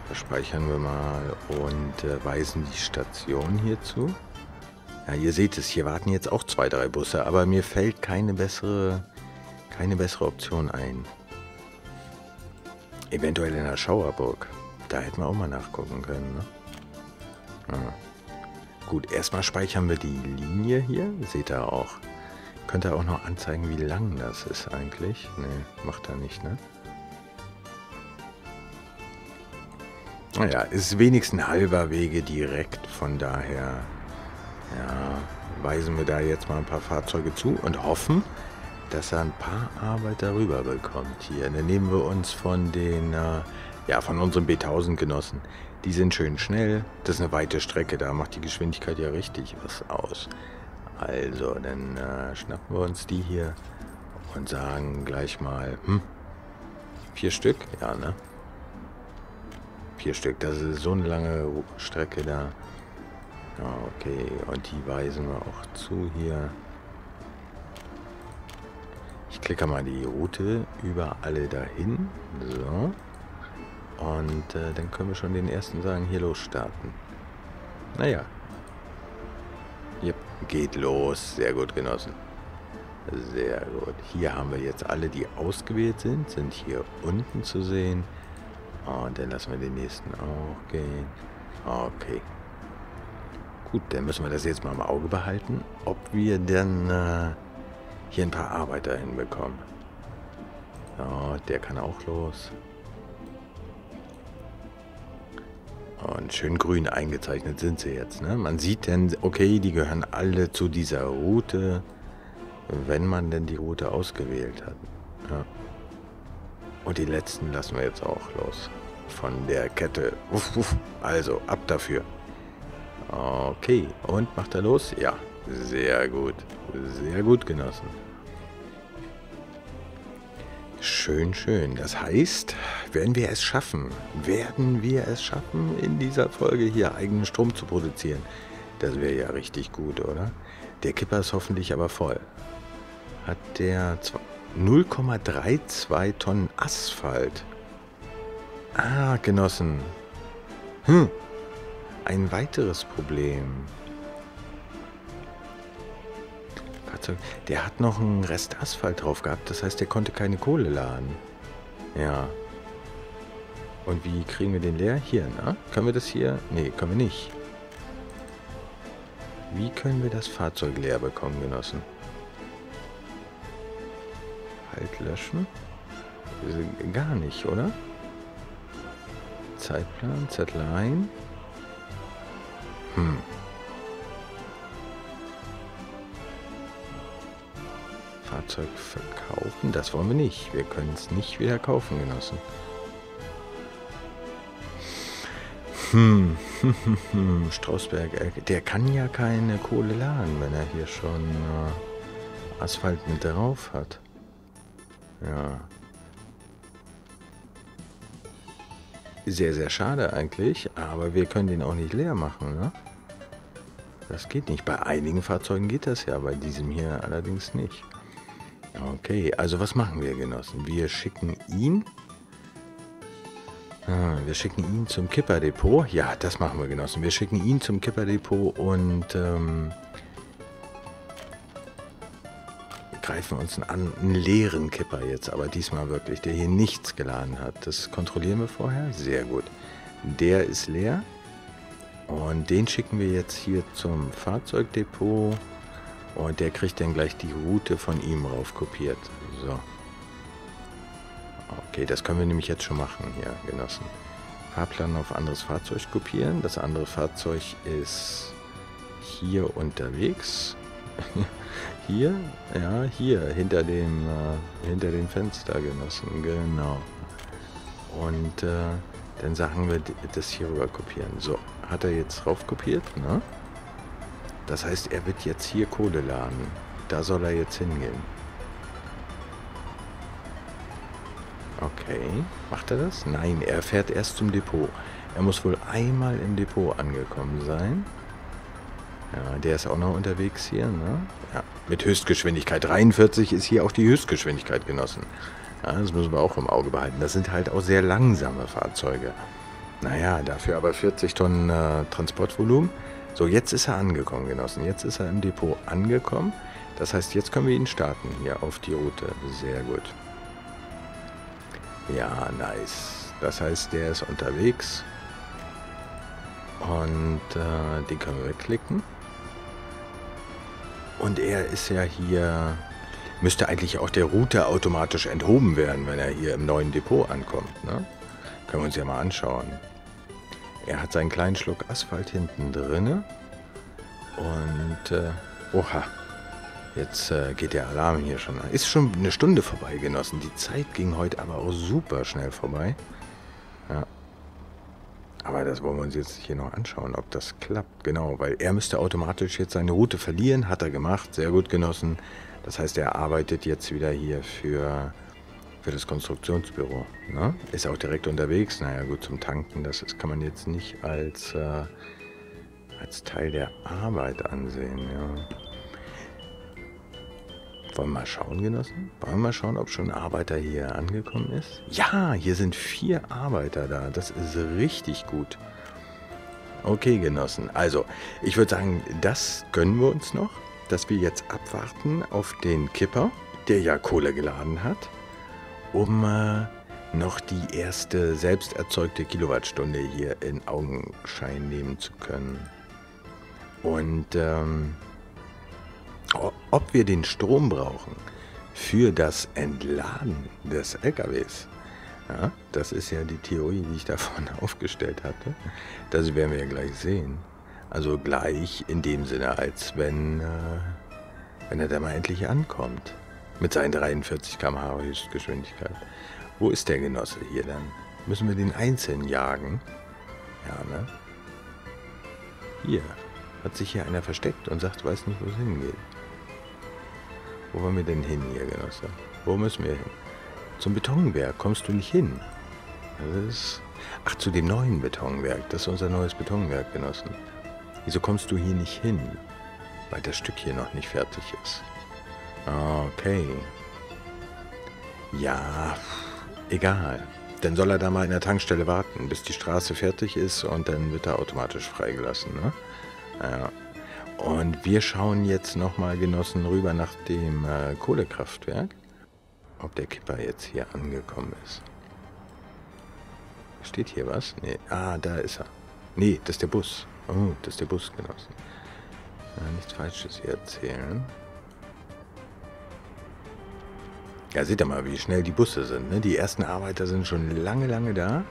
Da speichern wir mal und weisen die Station hier zu. Ja, ihr seht es, hier warten jetzt auch 2, 3 Busse, aber mir fällt keine bessere Option ein. Eventuell in der Schauerburg. Da hätten wir auch mal nachgucken können, ne? Ja. Gut, erstmal speichern wir die Linie hier. Seht ihr auch. Könnt ihr auch noch anzeigen, wie lang das ist eigentlich. Ne, macht er nicht, ne? Naja, ist wenigstens halber Wege direkt, von daher... Ja, weisen wir da jetzt mal ein paar Fahrzeuge zu und hoffen, dass er ein paar Arbeiter rüber bekommt hier. Dann nehmen wir uns von den, ja, von unseren B1000 Genossen. Die sind schön schnell. Das ist eine weite Strecke, da macht die Geschwindigkeit ja richtig was aus. Also, dann schnappen wir uns die hier und sagen gleich mal, 4 Stück? Ja, ne? 4 Stück, das ist so eine lange Strecke da. Okay, und die weisen wir auch zu hier. Ich klicke mal die Route über alle dahin. So. Und dann können wir schon den ersten sagen, hier los starten. Naja. Yep, geht los. Sehr gut, Genossen. Sehr gut. Hier haben wir jetzt alle, die ausgewählt sind, sind hier unten zu sehen. Und dann lassen wir den nächsten auch gehen. Okay. Gut, dann müssen wir das jetzt mal im Auge behalten, ob wir dann hier ein paar Arbeiter hinbekommen. Ja, der kann auch los. Und schön grün eingezeichnet sind sie jetzt, ne? Man sieht denn, okay, die gehören alle zu dieser Route, wenn man denn die Route ausgewählt hat. Ja. Und die letzten lassen wir jetzt auch los. Von der Kette. Uff, uff. Also, ab dafür. Okay, und macht er los? Ja, sehr gut, Genossen. Schön, schön. Das heißt, werden wir es schaffen, in dieser Folge hier eigenen Strom zu produzieren? Das wäre ja richtig gut, oder? Der Kipper ist hoffentlich aber voll. Hat der 0,32 Tonnen Asphalt? Ah, Genossen. Ein weiteres Problem. Fahrzeug. Der hat noch einen Rest Asphalt drauf gehabt. Das heißt, der konnte keine Kohle laden. Ja. Und wie kriegen wir den leer? Hier, ne? Können wir das hier? Ne, können wir nicht. Wie können wir das Fahrzeug leer bekommen, Genossen? Halt löschen? Gar nicht, oder? Zeitplan, Zettel rein. Fahrzeug verkaufen? Das wollen wir nicht. Wir können es nicht wieder kaufen, Genossen. Strausberg, der kann ja keine Kohle laden, wenn er hier schon Asphalt mit drauf hat. Ja. Sehr, sehr schade eigentlich, aber wir können den auch nicht leer machen, ne? Das geht nicht. Bei einigen Fahrzeugen geht das ja, bei diesem hier allerdings nicht. Okay, also was machen wir, Genossen? Wir schicken ihn zum Kipperdepot. Ja, das machen wir, Genossen. Wir schicken ihn zum Kipperdepot und greifen uns einen leeren Kipper jetzt, aber diesmal wirklich, der hier nichts geladen hat. Das kontrollieren wir vorher. Sehr gut. Der ist leer. Und den schicken wir jetzt hier zum Fahrzeugdepot. Und der kriegt dann gleich die Route von ihm rauf kopiert. So. Okay, das können wir nämlich jetzt schon machen hier, Genossen. Fahrplan auf anderes Fahrzeug kopieren. Das andere Fahrzeug ist hier unterwegs. Hier? Ja, hier, hinter dem Fenster genossen, genau. Und dann sagen wir, das hier rüber kopieren. So, hat er jetzt rauf kopiert, ne? Das heißt, er wird jetzt hier Kohle laden. Da soll er jetzt hingehen. Okay, macht er das? Nein, er fährt erst zum Depot. Er muss wohl einmal im Depot angekommen sein. Ja, der ist auch noch unterwegs hier, ne? Ja, mit Höchstgeschwindigkeit. 43 ist hier auch die Höchstgeschwindigkeit genossen. Ja, das müssen wir auch im Auge behalten. Das sind halt auch sehr langsame Fahrzeuge. Naja, dafür aber 40 Tonnen Transportvolumen. So, jetzt ist er angekommen, genossen. Jetzt ist er im Depot angekommen. Das heißt, jetzt können wir ihn starten hier auf die Route. Sehr gut. Ja, nice. Das heißt, der ist unterwegs. Und den können wir klicken. Und er ist ja hier... Müsste eigentlich auch der Router automatisch enthoben werden, wenn er hier im neuen Depot ankommt. Ne? Können wir uns ja mal anschauen. Er hat seinen kleinen Schluck Asphalt hinten drin. Und, oha, jetzt geht der Alarm hier schon an. Ist schon eine Stunde vorbei, genossen. Die Zeit ging heute aber auch super schnell vorbei. Ja. Aber das wollen wir uns jetzt hier noch anschauen, ob das klappt. Genau, weil er müsste automatisch jetzt seine Route verlieren. Hat er gemacht, sehr gut, genossen. Das heißt, er arbeitet jetzt wieder hier für das Konstruktionsbüro. Ne? Ist auch direkt unterwegs. Naja, gut, zum Tanken, das ist, kann man jetzt nicht als, als Teil der Arbeit ansehen. Ja. Wollen wir mal schauen, genossen? Wollen wir mal schauen, ob schon ein Arbeiter hier angekommen ist? Ja, hier sind 4 Arbeiter da. Das ist richtig gut. Okay, genossen. Also, ich würde sagen, das gönnen wir uns noch. Dass wir jetzt abwarten auf den Kipper, der ja Kohle geladen hat, um noch die erste selbst erzeugte Kilowattstunde hier in Augenschein nehmen zu können. Und ob wir den Strom brauchen für das Entladen des LKWs, ja, das ist ja die Theorie, die ich da vorne aufgestellt hatte. Das werden wir ja gleich sehen. Also gleich in dem Sinne, als wenn, wenn er da mal endlich ankommt. Mit seinen 43 km/h Höchstgeschwindigkeit. Wo ist der Genosse hier dann? Müssen wir den einzeln jagen? Ja, ne? Hier. Hat sich hier einer versteckt und sagt, weiß nicht, wo es hingeht. Wo wollen wir denn hin hier, Genosse? Wo müssen wir hin? Zum Betonwerk kommst du nicht hin. Das ist... Ach, zu dem neuen Betonwerk. Das ist unser neues Betonwerk, Genossen. Wieso kommst du hier nicht hin? Weil das Stück hier noch nicht fertig ist. Okay. Ja, egal. Dann soll er da mal in der Tankstelle warten, bis die Straße fertig ist und dann wird er automatisch freigelassen. Ne? Ja. Und wir schauen jetzt nochmal, genossen, rüber nach dem Kohlekraftwerk, ob der Kipper jetzt hier angekommen ist. Steht hier was? Nee. Ah, da ist er. Nee, das ist der Bus. Oh, das ist der Bus, genossen. Ja, nichts Falsches hier erzählen. Ja, seht ihr mal, wie schnell die Busse sind. Ne? Die ersten Arbeiter sind schon lange, lange da.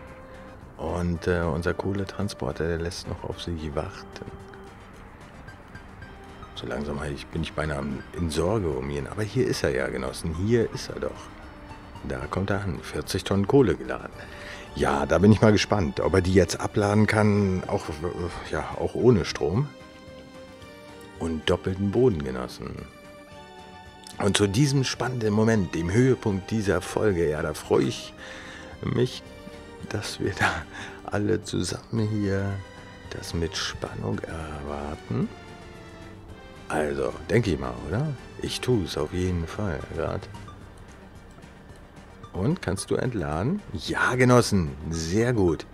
Und unser Kohletransporter, der lässt noch auf sich warten. So langsam bin ich beinahe in Sorge um ihn. Aber hier ist er ja, genossen. Hier ist er doch. Da kommt er an. 40 Tonnen Kohle geladen. Ja, da bin ich mal gespannt, ob er die jetzt abladen kann, auch, ja, auch ohne Strom. Und doppelten Boden, genossen. Und zu diesem spannenden Moment, dem Höhepunkt dieser Folge, ja, da freue ich mich, dass wir da alle zusammen hier das mit Spannung erwarten. Also, denke ich mal, oder? Ich tue es auf jeden Fall gerade. Und, kannst du entladen? Ja, genossen. Sehr gut.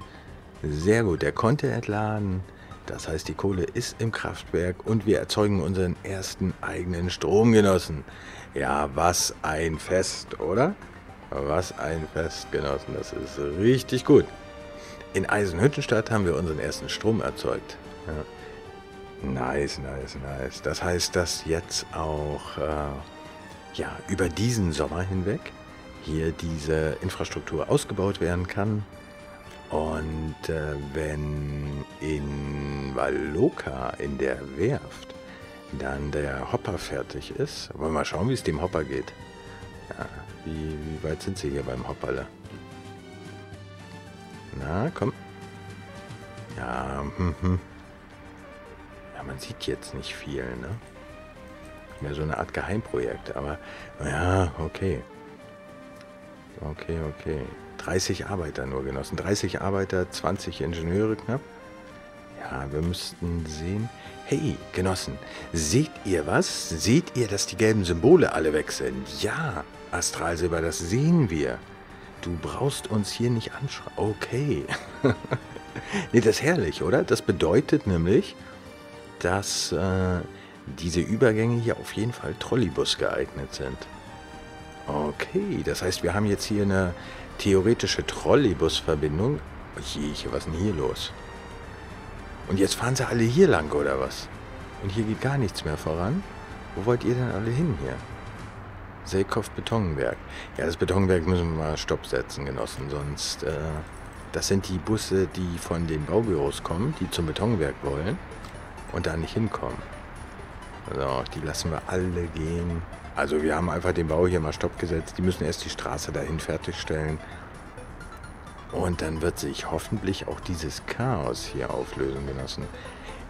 Sehr gut. Er konnte entladen. Das heißt, die Kohle ist im Kraftwerk und wir erzeugen unseren ersten eigenen Strom, genossen. Ja, was ein Fest, oder? Was ein Fest, genossen. Das ist richtig gut. In Eisenhüttenstadt haben wir unseren ersten Strom erzeugt. Ja. Nice, nice, nice. Das heißt, dass jetzt auch ja, über diesen Sommer hinweg hier diese Infrastruktur ausgebaut werden kann. Und wenn in Valoka, in der Werft, dann der Hopper fertig ist. Wollen wir mal schauen, wie es dem Hopper geht. Ja, wie weit sind sie hier beim Hopperle? Na, komm. Ja, ja, man sieht jetzt nicht viel, ne? Mehr so eine Art Geheimprojekt, aber ja, okay. Okay, okay. 30 Arbeiter nur, Genossen. 30 Arbeiter, 20 Ingenieure knapp. Ja, wir müssten sehen. Hey, Genossen, seht ihr was? Seht ihr, dass die gelben Symbole alle weg sind? Ja, Astral Silber, das sehen wir. Du brauchst uns hier nicht anschreiben. Okay. Nee, das ist herrlich, oder? Das bedeutet nämlich, dass diese Übergänge hier auf jeden Fall Trolleybus geeignet sind. Okay, das heißt, wir haben jetzt hier eine theoretische Trolleybusverbindung. Oh je, was ist denn hier los? Und jetzt fahren sie alle hier lang, oder was? Und hier geht gar nichts mehr voran. Wo wollt ihr denn alle hin hier? Selkow Betonwerk. Ja, das Betonwerk müssen wir mal Stopp setzen, Genossen. Sonst, das sind die Busse, die von den Baubüros kommen, die zum Betonwerk wollen und da nicht hinkommen. So, die lassen wir alle gehen. Also wir haben einfach den Bau hier mal Stopp gesetzt. Die müssen erst die Straße dahin fertigstellen. Und dann wird sich hoffentlich auch dieses Chaos hier auflösen, Genossen.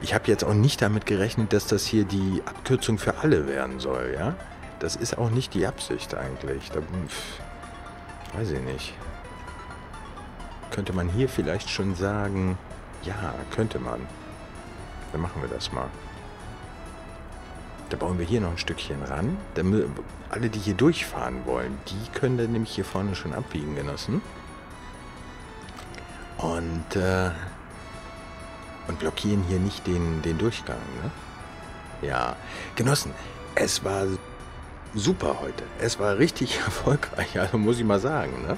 Ich habe jetzt auch nicht damit gerechnet, dass das hier die Abkürzung für alle werden soll, ja? Das ist auch nicht die Absicht eigentlich. Da, weiß ich nicht. Könnte man hier vielleicht schon sagen, ja, könnte man. Dann machen wir das mal. Da bauen wir hier noch ein Stückchen ran. Dann, alle, die hier durchfahren wollen, die können dann nämlich hier vorne schon abbiegen, Genossen. Und blockieren hier nicht den Durchgang, ne? Ja, Genossen, es war super heute. Es war richtig erfolgreich, also muss ich mal sagen, ne?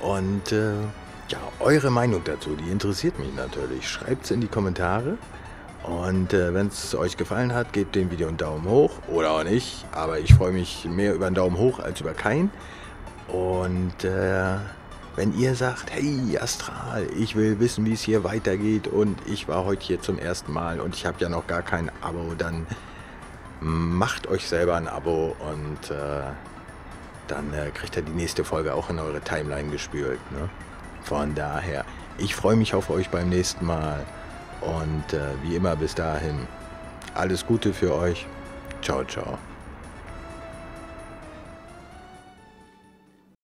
Und ja, eure Meinung dazu, die interessiert mich natürlich. Schreibt es in die Kommentare. Und wenn es euch gefallen hat, gebt dem Video einen Daumen hoch oder auch nicht. Aber ich freue mich mehr über einen Daumen hoch als über keinen. Und wenn ihr sagt, hey Astral, ich will wissen, wie es hier weitergeht und ich war heute hier zum ersten Mal und ich habe ja noch gar kein Abo, dann macht euch selber ein Abo und dann kriegt ihr die nächste Folge auch in eure Timeline gespült, ne? Von daher, ich freue mich auf euch beim nächsten Mal und wie immer bis dahin, alles Gute für euch, ciao, ciao.